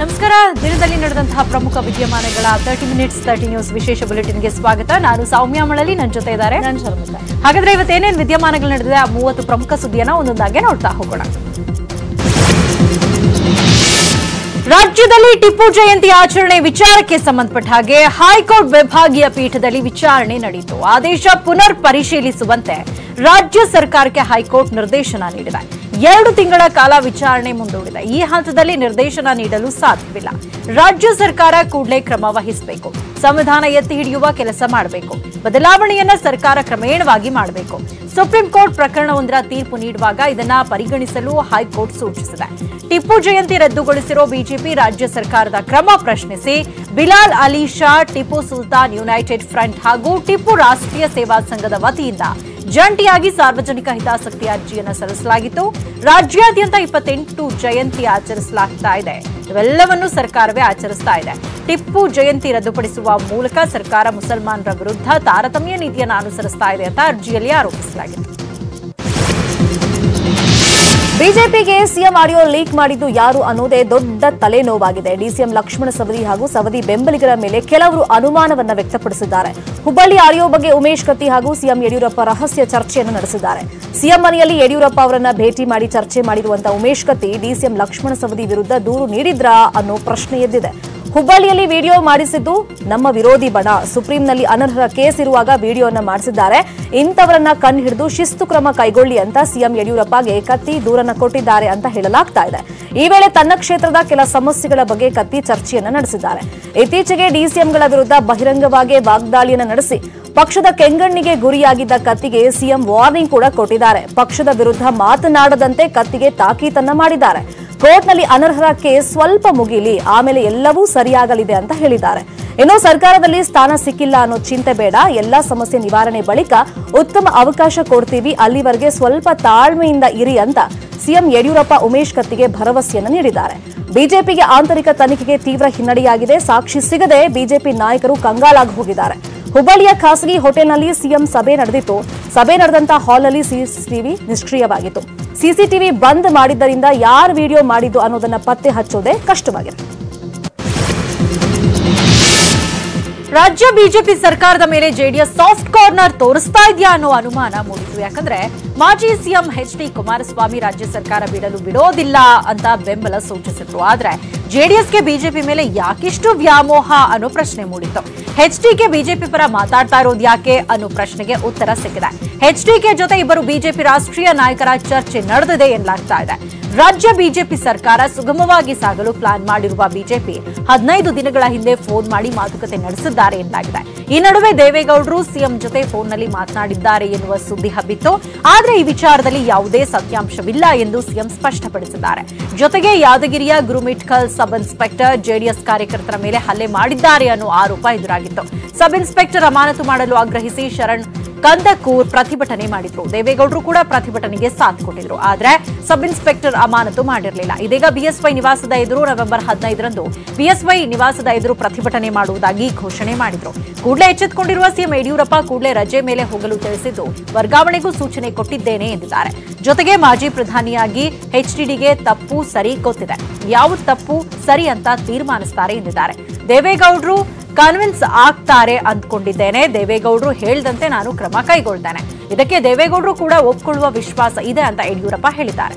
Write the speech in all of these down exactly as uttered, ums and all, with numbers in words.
ನಮಸ್ಕಾರ. ದಿನದಲ್ಲಿ ನಡೆದಂತ ಪ್ರಮುಖ ವಿದ್ಯಮಾನಗಳ ಮೂವತ್ತು ಮಿನಿಟ್ಸ್ ಮೂವತ್ತು ನ್ಯೂಸ್ ವಿಶೇಷ ಬುಲೆಟಿನ್ ಗೆ ಸ್ವಾಗತ. ನಾನು ಸೌಮ್ಯ ಮಳಲಿ, ನನ್ನ ಜೊತೆ ಇದ್ದಾರೆ ನಾನು ಶರ್ಮಿತಾ. ಹಾಗಾದ್ರೆ ಇವತ್ತು ಏನೇನು ವಿದ್ಯಮಾನಗಳು ನಡೆದಿದೆ ಆ ಮೂವತ್ತು ಪ್ರಮುಖ ಸುದ್ದಿಯನ್ನು ಒಂದೊಂದಾಗೆ ನೋಡ್ತಾ ಹೋಗೋಣ. ರಾಜ್ಯದಲ್ಲಿ ಟಿಪ್ಪು ಜಯಂತಿ ಆಚರಣೆ ವಿಚಾರಕ್ಕೆ ಸಂಬಂಧಪಟ್ಟ ಹಾಗೆ ಹೈಕೋರ್ಟ್ ವಿಭಾಗೀಯ ಪೀಠದಲ್ಲಿ ವಿಚಾರಣೆ ನಡೆಯಿತು. ಆದೇಶ ಪುನರ್ ಪರಿಶೀಲಿಸುವಂತೆ ರಾಜ್ಯ ಸರ್ಕಾರಕ್ಕೆ ಹೈಕೋರ್ಟ್ ನಿರ್ದೇಶನ ನೀಡಿದೆ. ಎರಡು ತಿಂಗಳ ಕಾಲ ವಿಚಾರಣೆ ಮುಂದೂಡಿದೆ. ಈ ಹಂತದಲ್ಲಿ ನಿರ್ದೇಶನ ನೀಡಲು ಸಾಧ್ಯವಿಲ್ಲ. ರಾಜ್ಯ ಸರ್ಕಾರ ಕೂಡಲೇ ಕ್ರಮ ವಹಿಸಬೇಕು. ಸಂವಿಧಾನ ಎತ್ತಿ ಹಿಡಿಯುವ ಕೆಲಸ ಮಾಡಬೇಕು. ಬದಲಾವಣೆಯನ್ನ ಸರ್ಕಾರ ಕ್ರಮೇಣವಾಗಿ ಮಾಡಬೇಕು. ಸುಪ್ರೀಂ ಕೋರ್ಟ್ ಪ್ರಕರಣವೊಂದರ ತೀರ್ಪು ನೀಡುವಾಗ ಇದನ್ನ ಪರಿಗಣಿಸಲು ಹೈಕೋರ್ಟ್ ಸೂಚಿಸಿದೆ. ಟಿಪ್ಪು ಜಯಂತಿ ರದ್ದುಗೊಳಿಸಿರೋ ಬಿಜೆಪಿ ರಾಜ್ಯ ಸರ್ಕಾರದ ಕ್ರಮ ಪ್ರಶ್ನಿಸಿ ಬಿಲಾಲ್ ಅಲಿ ಶಾ, ಟಿಪ್ಪು ಸುಲ್ತಾನ್ ಯುನೈಟೆಡ್ ಫ್ರಂಟ್ ಹಾಗೂ ಟಿಪ್ಪು ರಾಷ್ಟ್ರೀಯ ಸೇವಾ ಸಂಘದ ವತಿಯಿಂದ ಜಂಟಿಯಾಗಿ ಸಾರ್ವಜನಿಕ ಹಿತಾಸಕ್ತಿ ಅರ್ಜಿಯನ್ನು ಸಲ್ಲಿಸಲಾಗಿತ್ತು. ರಾಜ್ಯಾದ್ಯಂತ ಇಪ್ಪತ್ತೆಂಟು ಜಯಂತಿ ಆಚರಿಸಲಾಗ್ತಾ ಇದೆ. ಇವೆಲ್ಲವನ್ನೂ ಸರ್ಕಾರವೇ ಆಚರಿಸ್ತಾ ಇದೆ. ಟಿಪ್ಪು ಜಯಂತಿ ರದ್ದುಪಡಿಸುವ ಮೂಲಕ ಸರ್ಕಾರ ಮುಸಲ್ಮಾನರ ವಿರುದ್ಧ ತಾರತಮ್ಯ ನೀತಿಯನ್ನು ಅನುಸರಿಸ್ತಾ ಇದೆ ಅಂತ ಅರ್ಜಿಯಲ್ಲಿ ಆರೋಪಿಸಲಾಗಿತ್ತು. ಬಿಜೆಪಿಗೆ ಸಿಎಂ ಆಡಿಯೋ ಲೀಕ್ ಮಾಡಿದ್ದು ಯಾರು ಅನ್ನೋದೇ ದೊಡ್ಡ ತಲೆನೋವಾಗಿದೆ. ಡಿಸಿಎಂ ಲಕ್ಷ್ಮಣ ಸವದಿ ಹಾಗೂ ಸವದಿ ಬೆಂಬಲಿಗರ ಮೇಲೆ ಕೆಲವರು ಅನುಮಾನವನ್ನ ವ್ಯಕ್ತಪಡಿಸಿದ್ದಾರೆ. ಹುಬ್ಬಳ್ಳಿ ಆಡಿಯೋ ಬಗ್ಗೆ ಉಮೇಶ್ ಕತ್ತಿ ಹಾಗೂ ಸಿಎಂ ಯಡಿಯೂರಪ್ಪ ರಹಸ್ಯ ಚರ್ಚೆಯನ್ನು ನಡೆಸಿದ್ದಾರೆ. ಸಿಎಂ ಮನೆಯಲ್ಲಿ ಯಡಿಯೂರಪ್ಪ ಅವರನ್ನ ಭೇಟಿ ಮಾಡಿ ಚರ್ಚೆ ಮಾಡಿರುವಂತಹ ಉಮೇಶ್ ಕತ್ತಿ ಡಿಸಿಎಂ ಲಕ್ಷ್ಮಣ ಸವದಿ ವಿರುದ್ಧ ದೂರು ನೀಡಿದ್ರಾ ಅನ್ನೋ ಪ್ರಶ್ನೆ ಎದ್ದಿದೆ. ಹುಬ್ಬಳ್ಳಿಯಲ್ಲಿ ವಿಡಿಯೋ ಮಾಡಿಸಿದ್ದು ನಮ್ಮ ವಿರೋಧಿ ಬಣ. ಸುಪ್ರೀಂನಲ್ಲಿ ಅನರ್ಹರ ಕೇಸ್ ಇರುವಾಗ ವಿಡಿಯೋನ ಮಾಡಿಸಿದ್ದಾರೆ. ಇಂಥವರನ್ನ ಕಣ್ಣು ಹಿಡಿದು ಶಿಸ್ತು ಕ್ರಮ ಕೈಗೊಳ್ಳಿ ಅಂತ ಸಿಎಂ ಯಡಿಯೂರಪ್ಪಗೆ ಕತ್ತಿ ದೂರನ್ನ ಕೊಟ್ಟಿದ್ದಾರೆ ಅಂತ ಹೇಳಲಾಗ್ತಾ ಇದೆ. ಈ ವೇಳೆ ತನ್ನ ಕ್ಷೇತ್ರದ ಕೆಲ ಸಮಸ್ಯೆಗಳ ಬಗ್ಗೆ ಕತ್ತಿ ಚರ್ಚೆಯನ್ನ ನಡೆಸಿದ್ದಾರೆ. ಇತ್ತೀಚೆಗೆ ಡಿಸಿಎಂಗಳ ವಿರುದ್ಧ ಬಹಿರಂಗವಾಗಿ ವಾಗ್ದಾಳಿಯನ್ನ ನಡೆಸಿ ಪಕ್ಷದ ಕೆಂಗಣ್ಣಿಗೆ ಗುರಿಯಾಗಿದ್ದ ಕತ್ತಿಗೆ ಸಿಎಂ ವಾರ್ನಿಂಗ್ ಕೂಡ ಕೊಟ್ಟಿದ್ದಾರೆ. ಪಕ್ಷದ ವಿರುದ್ಧ ಮಾತನಾಡದಂತೆ ಕತ್ತಿಗೆ ತಾಕೀತನ್ನ ಮಾಡಿದ್ದಾರೆ. ಕೋರ್ಟ್ನಲ್ಲಿ ಅನರ್ಹರ ಕೇಸ್ ಸ್ವಲ್ಪ ಮುಗಿಲಿ, ಆಮೇಲೆ ಎಲ್ಲವೂ ಸರಿಯಾಗಲಿದೆ ಅಂತ ಹೇಳಿದ್ದಾರೆ. ಇನ್ನು ಸರ್ಕಾರದಲ್ಲಿ ಸ್ಥಾನ ಸಿಕ್ಕಿಲ್ಲ ಅನ್ನೋ ಚಿಂತೆ ಬೇಡ, ಎಲ್ಲಾ ಸಮಸ್ಯೆ ನಿವಾರಣೆ ಬಳಿಕ ಉತ್ತಮ ಅವಕಾಶ ಕೊಡ್ತೀವಿ, ಅಲ್ಲಿವರೆಗೆ ಸ್ವಲ್ಪ ತಾಳ್ಮೆಯಿಂದ ಇರಿ ಅಂತ ಸಿಎಂ ಯಡಿಯೂರಪ್ಪ ಉಮೇಶ್ ಕತ್ತಿಗೆ ಭರವಸೆಯನ್ನು ನೀಡಿದ್ದಾರೆ. ಬಿಜೆಪಿಗೆ ಆಂತರಿಕ ತನಿಖೆಗೆ ತೀವ್ರ ಹಿನ್ನಡೆಯಾಗಿದೆ. ಸಾಕ್ಷಿ ಸಿಗದೆ ಬಿಜೆಪಿ ನಾಯಕರು ಕಂಗಾಲಾಗಿ ಹೋಗಿದ್ದಾರೆ. ಹುಬ್ಬಳ್ಳಿಯ ಖಾಸಗಿ ಹೋಟೆಲ್ನಲ್ಲಿ ಸಿಎಂ ಸಭೆ ನಡೆದಿತ್ತು. ಸಭೆ ನಡೆದಂತಹ ಹಾಲ್ನಲ್ಲಿ ಸಿಸಿಟಿವಿ ನಿಷ್ಕ್ರಿಯವಾಗಿತ್ತು. ಸಿಸಿಟಿವಿ ಬಂದ್ ಮಾಡಿದ್ದರಿಂದ ಯಾರು ವಿಡಿಯೋ ಮಾಡಿದ್ದು ಅನ್ನೋದನ್ನ ಪತ್ತೆ ಹಚ್ಚೋದೇ ಕಷ್ಟವಾಗಿದೆ. ರಾಜ್ಯ ಬಿಜೆಪಿ ಸರ್ಕಾರದ ಮೇಲೆ ಜೆಡಿಎಸ್ ಸಾಫ್ಟ್ ಕಾರ್ನರ್ ತೋರಿಸ್ತಾ ಇದೆಯಾ ಅನ್ನೋ ಅನುಮಾನ ಮೂಡಿತು. ಯಾಕಂದ್ರೆ ಮಾಜಿ ಸಿಎಂ ಎಚ್ ಡಿ ಕುಮಾರಸ್ವಾಮಿ ರಾಜ್ಯ ಸರ್ಕಾರ ಬಿಡಲು ಬಿಡೋದಿಲ್ಲ ಅಂತ ಬೆಂಬಲ ಸೂಚಿಸಿದ್ರು. ಆದ್ರೆ ಜೆಡಿಎಸ್ಗೆ ಬಿಜೆಪಿ ಮೇಲೆ ಯಾಕಿಷ್ಟು ವ್ಯಾಮೋಹ ಅನ್ನೋ ಪ್ರಶ್ನೆ ಮೂಡಿತ್ತು. ಎಚ್ಡಿಕೆ ಬಿಜೆಪಿ ಪರ ಮಾತಾಡ್ತಾ ಇರೋದು ಯಾಕೆ ಅನ್ನೋ ಪ್ರಶ್ನೆಗೆ ಉತ್ತರ ಸಿಕ್ಕಿದೆ. ಎಚ್ಡಿಕೆ ಜೊತೆ ಇಬ್ಬರು ಬಿಜೆಪಿ ರಾಷ್ಟ್ರೀಯ ನಾಯಕರ ಚರ್ಚೆ ನಡೆದಿದೆ ಎನ್ನಲಾಗ್ತಾ ಇದೆ. ರಾಜ್ಯ ಬಿಜೆಪಿ ಸರ್ಕಾರ ಸುಗಮವಾಗಿ ಸಾಗಲು ಪ್ಲಾನ್ ಮಾಡಿರುವ ಬಿಜೆಪಿ ಹದಿನೈದು ದಿನಗಳ ಹಿಂದೆ ಫೋನ್ ಮಾಡಿ ಮಾತುಕತೆ ನಡೆಸಿದ್ದಾರೆ ಎನ್ನಲಾಗಿದೆ. ಈ ನಡುವೆ ದೇವೇಗೌಡರು ಸಿಎಂ ಜೊತೆ ಫೋನ್ನಲ್ಲಿ ಮಾತನಾಡಿದ್ದಾರೆ ಎನ್ನುವ ಸುದ್ದಿ ಹಬ್ಬಿತ್ತು. ಆದರೆ ಈ ವಿಚಾರದಲ್ಲಿ ಯಾವುದೇ ಸತ್ಯಾಂಶವಿಲ್ಲ ಎಂದು ಸಿಎಂ ಸ್ಪಷ್ಟಪಡಿಸಿದ್ದಾರೆ. ಜೊತೆಗೆ ಯಾದಗಿರಿಯ ಗುರುಮಿಟ್ಕಲ್ ಸಬ್ ಇನ್ಸ್ಪೆಕ್ಟರ್ ಜೆಡಿಎಸ್ ಕಾರ್ಯಕರ್ತರ ಮೇಲೆ ಹಲ್ಲೆ ಮಾಡಿದ್ದಾರೆ ಅನ್ನೋ ಆರೋಪ ಎದುರಾಗಿತ್ತು. ಸಬ್ ಇನ್ಸ್ಪೆಕ್ಟರ್ ಅಮಾನತು ಮಾಡಲು ಆಗ್ರಹಿಸಿ ಶರಣ್ ಕಂದಕೂರ್ ಪ್ರತಿಭಟನೆ ಮಾಡಿದ್ರು. ದೇವೇಗೌಡರು ಕೂಡ ಪ್ರತಿಭಟನೆಗೆ ಸಾಥ್ ಕೊಟ್ಟಿದ್ರು. ಆದ್ರೆ ಸಬ್ ಇನ್ಸ್ಪೆಕ್ಟರ್ ಅಮಾನತು ಮಾಡಿರಲಿಲ್ಲ. ಇದೀಗ ಬಿಎಸ್ವೈ ನಿವಾಸದ ಎದುರು ನವೆಂಬರ್ ಹದಿನೈದರಂದು ಬಿಎಸ್ವೈ ನಿವಾಸದ ಎದುರು ಪ್ರತಿಭಟನೆ ಮಾಡುವುದಾಗಿ ಘೋಷಣೆ ಮಾಡಿದ್ರು. ಕೂಡಲೇ ಎಚ್ಚೆತ್ತುಕೊಂಡಿರುವ ಸಿಎಂ ಯಡಿಯೂರಪ್ಪ ಕೂಡಲೇ ರಜೆ ಮೇಲೆ ಹೋಗಲು ತಿಳಿಸಿದ್ದು, ವರ್ಗಾವಣೆಗೂ ಸೂಚನೆ ಕೊಟ್ಟಿದ್ದೇನೆ ಎಂದಿದ್ದಾರೆ. ಜೊತೆಗೆ ಮಾಜಿ ಪ್ರಧಾನಿಯಾಗಿ ಎಚ್ಡಿಡಿಗೆ ತಪ್ಪು ಸರಿ ಗೊತ್ತಿದೆ, ಯಾವ ತಪ್ಪು ಸರಿ ಅಂತ ತೀರ್ಮಾನಿಸ್ತಾರೆ ಎಂದಿದ್ದಾರೆ. ದೇವೇಗೌಡರು ಕನ್ವಿನ್ಸ್ ಆಗ್ತಾರೆ ಅಂದ್ಕೊಂಡಿದ್ದೇನೆ, ದೇವೇಗೌಡರು ಹೇಳಿದಂತೆ ನಾನು ಕ್ರಮ ಕೈಗೊಳ್ತೇನೆ, ಇದಕ್ಕೆ ದೇವೇಗೌಡರು ಕೂಡ ಒಪ್ಪಿಕೊಳ್ಳುವ ವಿಶ್ವಾಸ ಇದೆ ಅಂತ ಯಡಿಯೂರಪ್ಪ ಹೇಳಿದ್ದಾರೆ.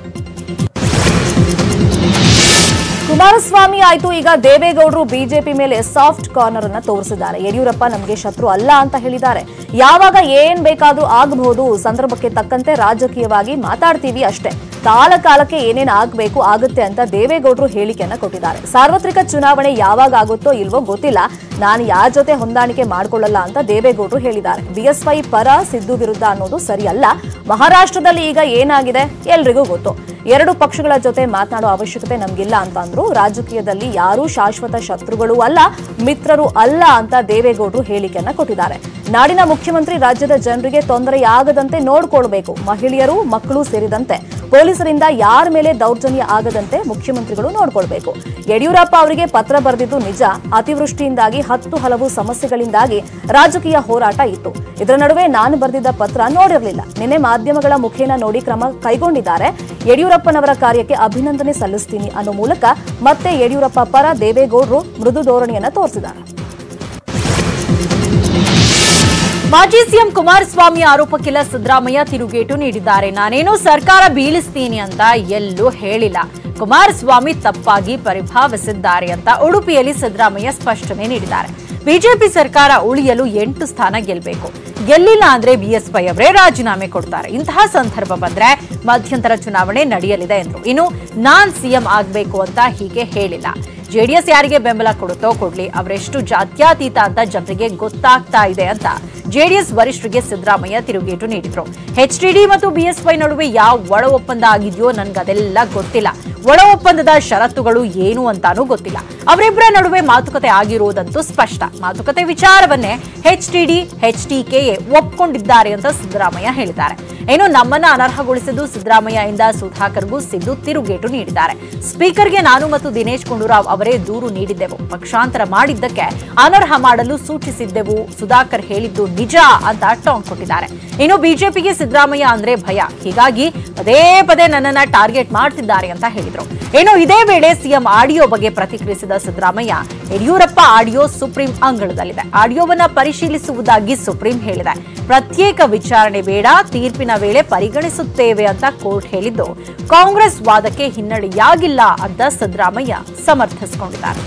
ಕುಮಾರಸ್ವಾಮಿ ಆಯ್ತು, ಈಗ ದೇವೇಗೌಡರು ಬಿಜೆಪಿ ಮೇಲೆ ಸಾಫ್ಟ್ ಕಾರ್ನರ್ ಅನ್ನ ತೋರಿಸಿದ್ದಾರೆ. ಯಡಿಯೂರಪ್ಪ ನಮಗೆ ಶತ್ರು ಅಲ್ಲ ಅಂತ ಹೇಳಿದ್ದಾರೆ. ಯಾವಾಗ ಏನ್ ಬೇಕಾದ್ರೂ ಆಗಬಹುದು, ಸಂದರ್ಭಕ್ಕೆ ತಕ್ಕಂತೆ ರಾಜಕೀಯವಾಗಿ ಮಾತಾಡ್ತೀವಿ ಅಷ್ಟೇ, ಕಾಲ ಕಾಲಕ್ಕೆ ಏನೇನ್ ಆಗಬೇಕು ಆಗುತ್ತೆ ಅಂತ ದೇವೇಗೌಡರು ಹೇಳಿಕೆಯನ್ನ ಕೊಟ್ಟಿದ್ದಾರೆ. ಸಾರ್ವತ್ರಿಕ ಚುನಾವಣೆ ಯಾವಾಗ ಆಗುತ್ತೋ ಇಲ್ವೋ ಗೊತ್ತಿಲ್ಲ, ನಾನು ಯಾರ ಜೊತೆ ಹೊಂದಾಣಿಕೆ ಮಾಡ್ಕೊಳ್ಳಲ್ಲ ಅಂತ ದೇವೇಗೌಡರು ಹೇಳಿದ್ದಾರೆ. ಬಿಎಸ್ವೈ ಪರ ಸಿದ್ದು ವಿರುದ್ಧ ಅನ್ನೋದು ಸರಿಯಲ್ಲ. ಮಹಾರಾಷ್ಟ್ರದಲ್ಲಿ ಈಗ ಏನಾಗಿದೆ ಎಲ್ರಿಗೂ ಗೊತ್ತು. ಎರಡು ಪಕ್ಷಗಳ ಜೊತೆ ಮಾತನಾಡೋ ಅವಶ್ಯಕತೆ ನಮ್ಗಿಲ್ಲ ಅಂತ ಅಂದ್ರು. ರಾಜಕೀಯದಲ್ಲಿ ಯಾರೂ ಶಾಶ್ವತ ಶತ್ರುಗಳು ಅಲ್ಲ, ಮಿತ್ರರು ಅಲ್ಲ ಅಂತ ದೇವೇಗೌಡರು ಹೇಳಿಕೆಯನ್ನ ಕೊಟ್ಟಿದ್ದಾರೆ. ನಾಡಿನ ಮುಖ್ಯಮಂತ್ರಿ ರಾಜ್ಯದ ಜನರಿಗೆ ತೊಂದರೆಯಾಗದಂತೆ ನೋಡ್ಕೊಳ್ಬೇಕು. ಮಹಿಳೆಯರು, ಮಕ್ಕಳು ಸೇರಿದಂತೆ ಪೊಲೀಸರಿಂದ ಯಾರ ಮೇಲೆ ದೌರ್ಜನ್ಯ ಆಗದಂತೆ ಮುಖ್ಯಮಂತ್ರಿಗಳು ನೋಡಿಕೊಳ್ಳಬೇಕು. ಯಡಿಯೂರಪ್ಪ ಅವರಿಗೆ ಪತ್ರ ಬರೆದಿದ್ದು ನಿಜ. ಅತಿವೃಷ್ಟಿಯಿಂದಾಗಿ ಹತ್ತು ಹಲವು ಸಮಸ್ಯೆಗಳಿಂದಾಗಿ ರಾಜಕೀಯ ಹೋರಾಟ ಇತ್ತು. ಇದರ ನಡುವೆ ನಾನು ಬರೆದಿದ್ದ ಪತ್ರ ನೋಡಿರಲಿಲ್ಲ. ನಿನ್ನೆ ಮಾಧ್ಯಮಗಳ ಮುಖೇನ ನೋಡಿ ಕ್ರಮ ಕೈಗೊಂಡಿದ್ದಾರೆ. ಯಡಿಯೂರಪ್ಪನವರ ಕಾರ್ಯಕ್ಕೆ ಅಭಿನಂದನೆ ಸಲ್ಲಿಸ್ತೀನಿ ಅನ್ನೋ ಮೂಲಕ ಮತ್ತೆ ಯಡಿಯೂರಪ್ಪ ಪರ ದೇವೇಗೌಡರು ಮೃದು ಧೋರಣೆಯನ್ನು ತೋರಿಸಿದ್ದಾರೆ. ಮಾಜಿ ಸಿಎಂ ಕುಮಾರಸ್ವಾಮಿ ಆರೋಪಕ್ಕೆಲ್ಲ ಸಿದ್ದರಾಮಯ್ಯ ತಿರುಗೇಟು ನೀಡಿದ್ದಾರೆ. ನಾನೇನು ಸರ್ಕಾರ ಬೀಳಿಸ್ತೀನಿ ಅಂತ ಎಲ್ಲೂ ಹೇಳಿಲ್ಲ, ಕುಮಾರಸ್ವಾಮಿ ತಪ್ಪಾಗಿ ಪರಿಭಾವಿಸಿದ್ದಾರೆ ಅಂತ ಉಡುಪಿಯಲ್ಲಿ ಸಿದ್ದರಾಮಯ್ಯ ಸ್ಪಷ್ಟನೆ ನೀಡಿದ್ದಾರೆ. ಬಿಜೆಪಿ ಸರ್ಕಾರ ಉಳಿಯಲು ಎಂಟು ಸ್ಥಾನ ಗೆಲ್ಲಬೇಕು, ಗೆಲ್ಲಿಲ್ಲ ಅಂದ್ರೆ ಬಿಎಸ್ಪೈ ಅವರೇ ರಾಜೀನಾಮೆ ಕೊಡ್ತಾರೆ. ಇಂತಹ ಸಂದರ್ಭ ಬಂದ್ರೆ ಮಧ್ಯಂತರ ಚುನಾವಣೆ ನಡೆಯಲಿದೆ ಎಂದ್ರು. ಇನ್ನು ನಾನ್ ಸಿಎಂ ಆಗ್ಬೇಕು ಅಂತ ಹೀಗೆ ಹೇಳಿಲ್ಲ. ಜೆಡಿಎಸ್ ಯಾರಿಗೆ ಬೆಂಬಲ ಕೊಡುತ್ತೋ ಕೊಡ್ಲಿ, ಅವರೆಷ್ಟು ಜಾತ್ಯಾತೀತ ಅಂತ ಜನರಿಗೆ ಗೊತ್ತಾಗ್ತಾ ಇದೆ ಅಂತ ಜೆಡಿಎಸ್ ವರಿಷ್ಠರಿಗೆ ಸಿದ್ದರಾಮಯ್ಯ ತಿರುಗೇಟು ನೀಡಿದ್ರು. ಎಚ್ಡಿಡಿ ಮತ್ತು ಬಿಎಸ್ವೈ ನಡುವೆ ಯಾವ ಒಳ ಒಪ್ಪಂದ ಆಗಿದೆಯೋ ನನ್ಗದೆಲ್ಲ ಗೊತ್ತಿಲ್ಲ, ಒಳ ಒಪ್ಪಂದದ ಷರತ್ತುಗಳು ಏನು ಅಂತಾನೂ ಗೊತ್ತಿಲ್ಲ. ಅವರಿಬ್ಬರ ನಡುವೆ ಮಾತುಕತೆ ಆಗಿರುವುದಂತೂ ಸ್ಪಷ್ಟ. ಮಾತುಕತೆ ವಿಚಾರವನ್ನೇ ಎಚ್ಡಿಡಿ ಎಚ್ಡಿಕೆಯೇ ಒಪ್ಕೊಂಡಿದ್ದಾರೆ ಅಂತ ಸಿದ್ದರಾಮಯ್ಯ ಹೇಳಿದ್ದಾರೆ. ಏನು ನಮ್ಮನ್ನ ಅನರ್ಹಗೊಳಿಸಿದ್ದು ಸಿದ್ದರಾಮಯ್ಯ ಇಂದ ಸುಧಾಕರ್ಗೂ ಸಿದ್ದು ತಿರುಗೇಟು ನೀಡಿದ್ದಾರೆ. ಸ್ಪೀಕರ್ಗೆ ನಾನು ಮತ್ತು ದಿನೇಶ್ ಗುಂಡೂರಾವ್ ಅವರೇ ದೂರು ನೀಡಿದ್ದೆವು, ಪಕ್ಷಾಂತರ ಮಾಡಿದ್ದಕ್ಕೆ ಅನರ್ಹ ಮಾಡಲು ಸೂಚಿಸಿದ್ದೆವು, ಸುಧಾಕರ್ ಹೇಳಿದ್ದು ನಿಜ ಅಂತ ಟಾಂಗ್ ಕೊಟ್ಟಿದ್ದಾರೆ. ಇನ್ನು ಬಿಜೆಪಿಗೆ ಸಿದ್ದರಾಮಯ್ಯ ಅಂದ್ರೆ ಭಯ, ಹೀಗಾಗಿ ಪದೇ ಪದೇ ನನ್ನನ್ನ ಟಾರ್ಗೆಟ್ ಮಾಡ್ತಿದ್ದಾರೆ ಅಂತ ಹೇಳಿದರು. ಏನು ಇದೇ ವೇಳೆ ಸಿಎಂ ಆಡಿಯೋ ಬಗ್ಗೆ ಪ್ರತಿಕ್ರಿಯಿಸಿದ ಸಿದ್ದರಾಮಯ್ಯ, ಯಡಿಯೂರಪ್ಪ ಆಡಿಯೋ ಸುಪ್ರೀಂ ಅಂಗಳದಲ್ಲಿದೆ, ಆಡಿಯೋವನ್ನ ಪರಿಶೀಲಿಸುವುದಾಗಿ ಸುಪ್ರೀಂ ಹೇಳಿದೆ, ಪ್ರತ್ಯೇಕ ವಿಚಾರಣೆ ಬೇಡ, ತೀರ್ಪಿನ ವೇಳೆ ಪರಿಗಣಿಸುತ್ತೇವೆ ಅಂತ ಕೋರ್ಟ್ ಹೇಳಿದ್ದು ಕಾಂಗ್ರೆಸ್ ವಾದಕ್ಕೆ ಹಿನ್ನಡೆಯಾಗಿಲ್ಲ ಅಂತ ಸಿದ್ದರಾಮಯ್ಯ ಸಮರ್ಥಿಸಿಕೊಂಡಿದ್ದಾರೆ.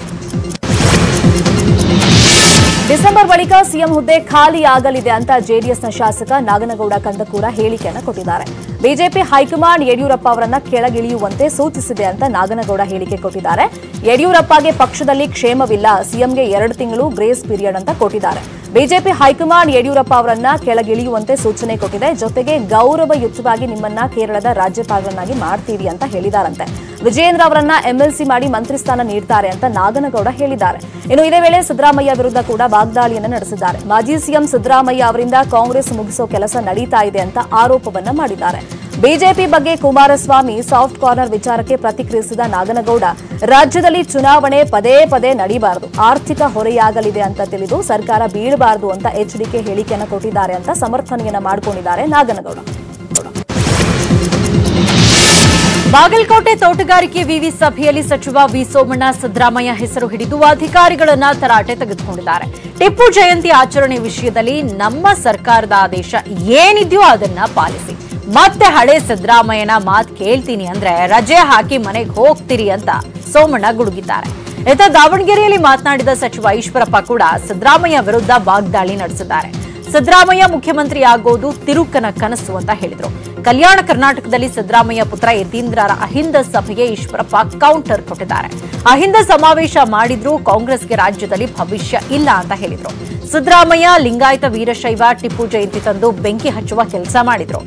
ಡಿಸೆಂಬರ್ ಬಳಿಕ ಸಿಎಂ ಹುದ್ದೆ ಖಾಲಿಯಾಗಲಿದೆ ಅಂತ ಜೆಡಿಎಸ್ನ ಶಾಸಕ ನಾಗನಗೌಡ ಕಂದಕೂರ ಹೇಳಿಕೆಯನ್ನು ಕೊಟ್ಟಿದ್ದಾರೆ. ಬಿಜೆಪಿ ಹೈಕಮಾಂಡ್ ಯಡಿಯೂರಪ್ಪ ಅವರನ್ನ ಕೆಳಗಿಳಿಯುವಂತೆ ಸೂಚಿಸಿದೆ ಅಂತ ನಾಗನಗೌಡ ಹೇಳಿಕೆ ಕೊಟ್ಟಿದ್ದಾರೆ. ಯಡಿಯೂರಪ್ಪಗೆ ಪಕ್ಷದಲ್ಲಿ ಕ್ಷೇಮವಿಲ್ಲ, ಸಿಎಂಗೆ ಎರಡು ತಿಂಗಳು ಗ್ರೇಸ್ ಪೀರಿಯಡ್ ಅಂತ ಕೊಟ್ಟಿದ್ದಾರೆ. ಬಿಜೆಪಿ ಹೈಕಮಾಂಡ್ ಯಡಿಯೂರಪ್ಪ ಅವರನ್ನ ಕೆಳಗಿಳಿಯುವಂತೆ ಸೂಚನೆ ಕೊಟ್ಟಿದೆ. ಜೊತೆಗೆ ಗೌರವಯುತವಾಗಿ ನಿಮ್ಮನ್ನ ಕೇರಳದ ರಾಜ್ಯಪಾಲರನ್ನಾಗಿ ಮಾಡ್ತೀವಿ ಅಂತ ಹೇಳಿದಾರಂತೆ. ವಿಜಯೇಂದ್ರ ಅವರನ್ನ ಎಂಎಲ್ಸಿ ಮಾಡಿ ಮಂತ್ರಿ ಸ್ಥಾನ ನೀಡ್ತಾರೆ ಅಂತ ನಾಗನಗೌಡ ಹೇಳಿದ್ದಾರೆ. ಇನ್ನು ಇದೇ ವೇಳೆ ಸಿದ್ದರಾಮಯ್ಯ ವಿರುದ್ಧ ಕೂಡ ವಾಗ್ದಾಳಿಯನ್ನು ನಡೆಸಿದ್ದಾರೆ. ಮಾಜಿ ಸಿಎಂ ಸಿದ್ದರಾಮಯ್ಯ ಅವರಿಂದ ಕಾಂಗ್ರೆಸ್ ಮುಗಿಸೋ ಕೆಲಸ ನಡೀತಾ ಇದೆ ಅಂತ ಆರೋಪವನ್ನ ಮಾಡಿದ್ದಾರೆ. ಬಿಜೆಪಿ ಬಗ್ಗೆ ಕುಮಾರಸ್ವಾಮಿ ಸಾಫ್ಟ್ ಕಾರ್ನರ್ ವಿಚಾರಕ್ಕೆ ಪ್ರತಿಕ್ರಿಯಿಸಿದ ನಾಗನಗೌಡ, ರಾಜ್ಯದಲ್ಲಿ ಚುನಾವಣೆ ಪದೇ ಪದೇ ನಡೀಬಾರದು, ಆರ್ಥಿಕ ಹೊರೆಯಾಗಲಿದೆ ಅಂತ ತಿಳಿದು ಸರ್ಕಾರ ಬೀಳಬಾರದು ಅಂತ ಎಚ್ಡಿಕೆ ಹೇಳಿಕೆಯನ್ನು ಕೊಟ್ಟಿದ್ದಾರೆ ಅಂತ ಸಮರ್ಥನೆಯನ್ನ ಮಾಡಿಕೊಂಡಿದ್ದಾರೆ ನಾಗನಗೌಡ. ಬಾಗಲಕೋಟೆ ತೋಟಗಾರಿಕೆ ವಿವಿ ಸಭೆಯಲ್ಲಿ ಸಚಿವ ವಿ ಸೋಮಣ್ಣ ಸಿದ್ದರಾಮಯ್ಯ ಹೆಸರು ಹಿಡಿದು ಅಧಿಕಾರಿಗಳನ್ನ ತರಾಟೆ ತೆಗೆದುಕೊಂಡಿದ್ದಾರೆ. ಟಿಪ್ಪು ಜಯಂತಿ ಆಚರಣೆ ವಿಷಯದಲ್ಲಿ ನಮ್ಮ ಸರ್ಕಾರದ ಆದೇಶ ಏನಿದೆಯೋ ಅದನ್ನ ಪಾಲಿಸಿ, ಮತ್ತೆ ಹಳೆ ಸಿದ್ದರಾಮಯ್ಯನ ಮಾತು ಕೇಳ್ತೀನಿ ಅಂದ್ರೆ ರಜೆ ಹಾಕಿ ಮನೆಗೆ ಹೋಗ್ತೀರಿ ಅಂತ ಸೋಮಣ್ಣ ಗುಡುಗಿದ್ದಾರೆ. ಇತ್ತ ದಾವಣಗೆರೆಯಲ್ಲಿ ಮಾತನಾಡಿದ ಸಚಿವ ಈಶ್ವರಪ್ಪ ಕೂಡ ಸಿದ್ದರಾಮಯ್ಯ ವಿರುದ್ಧ ವಾಗ್ದಾಳಿ ನಡೆಸಿದ್ದಾರೆ. ಸಿದ್ದರಾಮಯ್ಯ ಮುಖ್ಯಮಂತ್ರಿ ಆಗೋದು ತಿರುಕನ ಕನಸು ಅಂತ ಹೇಳಿದ್ರು. ಕಲ್ಯಾಣ ಕರ್ನಾಟಕದಲ್ಲಿ ಸಿದ್ದರಾಮಯ್ಯ ಪುತ್ರ ಯತೀಂದ್ರರ ಅಹಿಂದ ಸಭೆಗೆ ಈಶ್ವರಪ್ಪ ಕೌಂಟರ್ ಕೊಟ್ಟಿದ್ದಾರೆ. ಅಹಿಂದ ಸಮಾವೇಶ ಮಾಡಿದ್ರು, ಕಾಂಗ್ರೆಸ್ಗೆ ರಾಜ್ಯದಲ್ಲಿ ಭವಿಷ್ಯ ಇಲ್ಲ ಅಂತ ಹೇಳಿದ್ರು. ಸಿದ್ದರಾಮಯ್ಯ ಲಿಂಗಾಯತ ವೀರಶೈವ ಟಿಪ್ಪು ಜಯಂತಿ ತಂದು ಬೆಂಕಿ ಹಚ್ಚುವ ಕೆಲಸ ಮಾಡಿದ್ರು.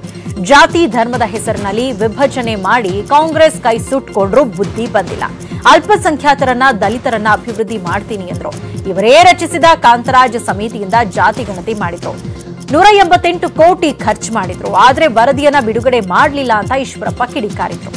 ಜಾತಿ ಧರ್ಮದ ಹೆಸರಿನಲ್ಲಿ ವಿಭಜನೆ ಮಾಡಿ ಕಾಂಗ್ರೆಸ್ ಕೈ ಸುಟ್ಕೊಂಡ್ರು ಬುದ್ಧಿ ಬಂದಿಲ್ಲ. ಅಲ್ಪಸಂಖ್ಯಾತರನ್ನ ದಲಿತರನ್ನ ಅಭಿವೃದ್ಧಿ ಮಾಡ್ತೀನಿ ಎಂದ್ರು. ಇವರೇ ರಚಿಸಿದ ಕಾಂತರಾಜ್ ಸಮಿತಿಯಿಂದ ಜಾತಿ ಗಣತಿ ಮಾಡಿದ್ರು. ನೂರ ಎಂಬತ್ತೆಂಟು ಕೋಟಿ ಖರ್ಚು ಮಾಡಿದ್ರು, ಆದ್ರೆ ವರದಿಯನ್ನ ಬಿಡುಗಡೆ ಮಾಡಲಿಲ್ಲ ಅಂತ ಈಶ್ವರಪ್ಪ ಕಿಡಿಕಾರಿದ್ರು.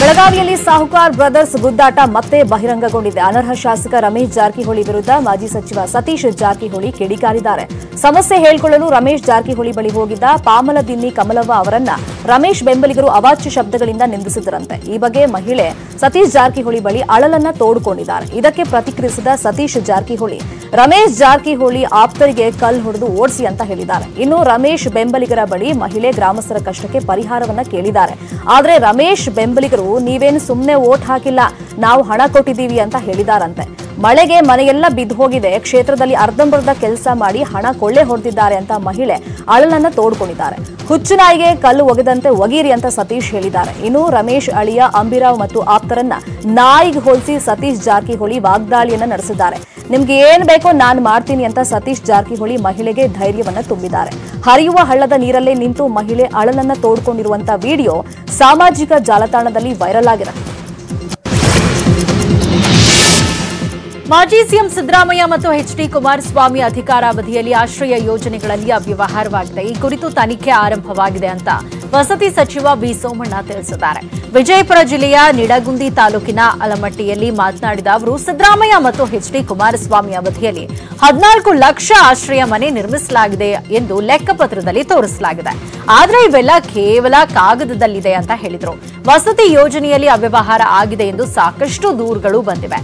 ಬೆಳಗಾವಿಯಲ್ಲಿ ಸಾಹುಕಾರ್ ಬ್ರದರ್ಸ್ ಗುದ್ದಾಟ ಮತ್ತೆ ಬಹಿರಂಗಗೊಂಡಿದೆ. ಅನರ್ಹ ಶಾಸಕ ರಮೇಶ್ ಜಾರಕಿಹೊಳಿ ವಿರುದ್ಧ ಮಾಜಿ ಸಚಿವ ಸತೀಶ್ ಜಾರಕಿಹೊಳಿ ಕಿಡಿಕಾರಿದ್ದಾರೆ. ಸಮಸ್ಯೆ ಹೇಳಿಕೊಳ್ಳಲು ರಮೇಶ್ ಜಾರಕಿಹೊಳಿ ಬಳಿ ಹೋಗಿದ್ದ ಪಾಮಲದಿನ್ನಿ ಕಮಲವ್ವ ಅವರನ್ನ ರಮೇಶ್ ಬೆಂಬಲಿಗರು ಅವಾಚ್ಯ ಶಬ್ದಗಳಿಂದ ನಿಂದಿಸಿದರಂತೆ. ಈ ಬಗ್ಗೆ ಮಹಿಳೆ ಸತೀಶ್ ಜಾರಕಿಹೊಳಿ ಬಳಿ ಅಳಲನ್ನ ತೋಡಿಕೊಂಡಿದ್ದಾರೆ. ಇದಕ್ಕೆ ಪ್ರತಿಕ್ರಿಯಿಸಿದ ಸತೀಶ್ ಜಾರಕಿಹೊಳಿ, ರಮೇಶ್ ಜಾರಕಿಹೊಳಿ ಆಪ್ತರಿಗೆ ಕಲ್ಲು ಹೊಡೆದು ಓಡಿಸಿ ಅಂತ ಹೇಳಿದ್ದಾರೆ. ಇನ್ನು ರಮೇಶ್ ಬೆಂಬಲಿಗರ ಬಳಿ ಮಹಿಳೆ ಗ್ರಾಮಸ್ಥರ ಕಷ್ಟಕ್ಕೆ ಪರಿಹಾರವನ್ನ ಕೇಳಿದ್ದಾರೆ. ಆದರೆ ರಮೇಶ್ ಬೆಂಬಲಿಗರು ನೀವೇನು ಸುಮ್ಮನೆ ಓಟ್ ಹಾಕಿಲ್ಲ, ನಾವು ಹಣ ಕೊಟ್ಟಿದ್ದೀವಿ ಅಂತ ಹೇಳಿದಾರಂತೆ. ಮಳೆಗೆ ಮನೆಯೆಲ್ಲ ಬಿದ್ದು ಹೋಗಿದೆ, ಕ್ಷೇತ್ರದಲ್ಲಿ ಅರ್ಧಂಬರ್ಧ ಕೆಲಸ ಮಾಡಿ ಹಣ ಕೊಳ್ಳೆ ಹೊಡೆದಿದ್ದಾರೆ ಅಂತ ಮಹಿಳೆ ಅಳಲನ್ನ ತೋಡ್ಕೊಂಡಿದ್ದಾರೆ. ಹುಚ್ಚು ನಾಯಿಗೆ ಕಲ್ಲು ಒಗೆದಂತೆ ಒಗೀರಿ ಅಂತ ಸತೀಶ್ ಹೇಳಿದ್ದಾರೆ. ಇನ್ನು ರಮೇಶ್ ಅಳಿಯ ಅಂಬಿರಾವ್ ಮತ್ತು ಆಪ್ತರನ್ನ ನಾಯಿಗೆ ಹೋಲಿಸಿ ಸತೀಶ್ ಜಾರಕಿಹೊಳಿ ವಾಗ್ದಾಳಿಯನ್ನ ನಡೆಸಿದ್ದಾರೆ. ನಿಮ್ಗೆ ಏನ್ ಬೇಕೋ ನಾನು ಮಾಡ್ತೀನಿ ಅಂತ ಸತೀಶ್ ಜಾರಕಿಹೊಳಿ ಮಹಿಳೆಗೆ ಧೈರ್ಯವನ್ನ ತುಂಬಿದ್ದಾರೆ. ಹರಿಯುವ ಹಳ್ಳದ ನೀರಲ್ಲೇ ನಿಂತು ಮಹಿಳೆ ಅಳಲನ್ನ ತೋಡ್ಕೊಂಡಿರುವಂತ ವಿಡಿಯೋ ಸಾಮಾಜಿಕ ಜಾಲತಾಣದಲ್ಲಿ ವೈರಲ್ ಆಗಿದೆ. ಮಾಜಿ ಸಿಎಂ ಸಿದ್ದರಾಮಯ್ಯ ಮತ್ತು ಎಚ್ಡಿ ಕುಮಾರಸ್ವಾಮಿ ಅಧಿಕಾರಾವಧಿಯಲ್ಲಿ ಆಶ್ರಯ ಯೋಜನೆಗಳಲ್ಲಿ ಅವ್ಯವಹಾರವಾಗಿದೆ. ಈ ಕುರಿತು ತನಿಖೆ ಆರಂಭವಾಗಿದೆ ಅಂತ ವಸತಿ ಸಚಿವ ಬಿ ಸೋಮಣ್ಣ ತಿಳಿಸಿದ್ದಾರೆ. ವಿಜಯಪುರ ಜಿಲ್ಲೆಯ ನಿಡಗುಂದಿ ತಾಲೂಕಿನ ಅಲಮಟ್ಟಿಯಲ್ಲಿ ಮಾತನಾಡಿದ ಅವರು, ಸಿದ್ದರಾಮಯ್ಯ ಮತ್ತು ಎಚ್ಡಿ ಕುಮಾರಸ್ವಾಮಿ ಅವಧಿಯಲ್ಲಿ ಹದಿನಾಲ್ಕು ಲಕ್ಷ ಆಶ್ರಯ ಮನೆ ನಿರ್ಮಿಸಲಾಗಿದೆ ಎಂದು ಲೆಕ್ಕಪತ್ರದಲ್ಲಿ ತೋರಿಸಲಾಗಿದೆ. ಆದರೆ ಇವೆಲ್ಲ ಕೇವಲ ಕಾಗದದಲ್ಲಿದೆ ಅಂತ ಹೇಳಿದರು. ವಸತಿ ಯೋಜನೆಯಲ್ಲಿ ಅವ್ಯವಹಾರ ಆಗಿದೆ ಎಂದು ಸಾಕಷ್ಟು ದೂರುಗಳು ಬಂದಿವೆ.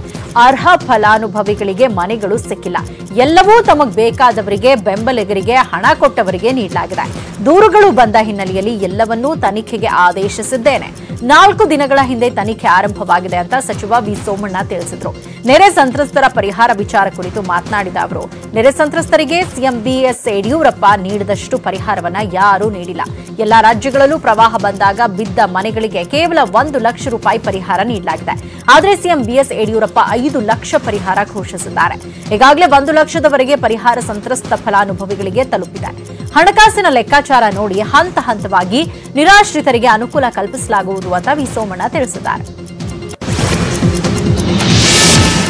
ಅರ್ಹ ಫಲಾನುಭವಿಗಳಿಗೆ ಮನೆಗಳು ಸಿಕ್ಕಿಲ್ಲ. ಎಲ್ಲವೂ ತಮಗೆ ಬೇಕಾದವರಿಗೆ, ಬೆಂಬಲಿಗರಿಗೆ, ಹಣ ಕೊಟ್ಟವರಿಗೆ ನೀಡಲಾಗಿದೆ. ದೂರುಗಳು ಬಂದ ಹಿನ್ನೆಲೆಯಲ್ಲಿ ಎಲ್ಲವನ್ನೂ ತನಿಖೆಗೆ ಆದೇಶಿಸಿದ್ದೇನೆ. ನಾಲ್ಕು ದಿನಗಳ ಹಿಂದೆ ತನಿಖೆ ಆರಂಭವಾಗಿದೆ ಅಂತ ಸಚಿವ ವಿ ಸೋಮಣ್ಣ ತಿಳಿಸಿದರು. ನೆರೆ ಸಂತ್ರಸ್ತರ ಪರಿಹಾರ ವಿಚಾರ ಕುರಿತು ಮಾತನಾಡಿದ ಅವರು, ನೆರೆ ಸಂತ್ರಸ್ತರಿಗೆ ಸಿಎಂಬಿಎಸ್ ಯಡಿಯೂರಪ್ಪ ನೀಡಿದಷ್ಟು ಪರಿಹಾರವನ್ನ ಯಾರೂ ನೀಡಿಲ್ಲ. ಎಲ್ಲ ರಾಜ್ಯಗಳಲ್ಲೂ ಪ್ರವಾಹ ಬಂದಾಗ ಬಿದ್ದ ಮನೆಗಳಿಗೆ ಕೇವಲ ಒಂದು ಲಕ್ಷ ರೂಪಾಯಿ ಪರಿಹಾರ ನೀಡಲಾಗಿದೆ. ಆದರೆ ಸಿಎಂ ಬಿಎಸ್ ಯಡಿಯೂರಪ್ಪ ಐದು ಲಕ್ಷ ಪರಿಹಾರ ಘೋಷಿಸಿದ್ದಾರೆ. ಈಗಾಗಲೇ ಒಂದು ಲಕ್ಷದವರೆಗೆ ಪರಿಹಾರ ಸಂತ್ರಸ್ತ ಫಲಾನುಭವಿಗಳಿಗೆ ತಲುಪಿದೆ. ಹಣಕಾಸಿನ ಲೆಕ್ಕಾಚಾರ ನೋಡಿ ಹಂತ ಹಂತವಾಗಿ ನಿರಾಶ್ರಿತರಿಗೆ ಅನುಕೂಲ ಕಲ್ಪಿಸಲಾಗುವುದು ಅಂತ ವಿ ಸೋಮಣ್ಣ ತಿಳಿಸಿದ್ದಾರೆ.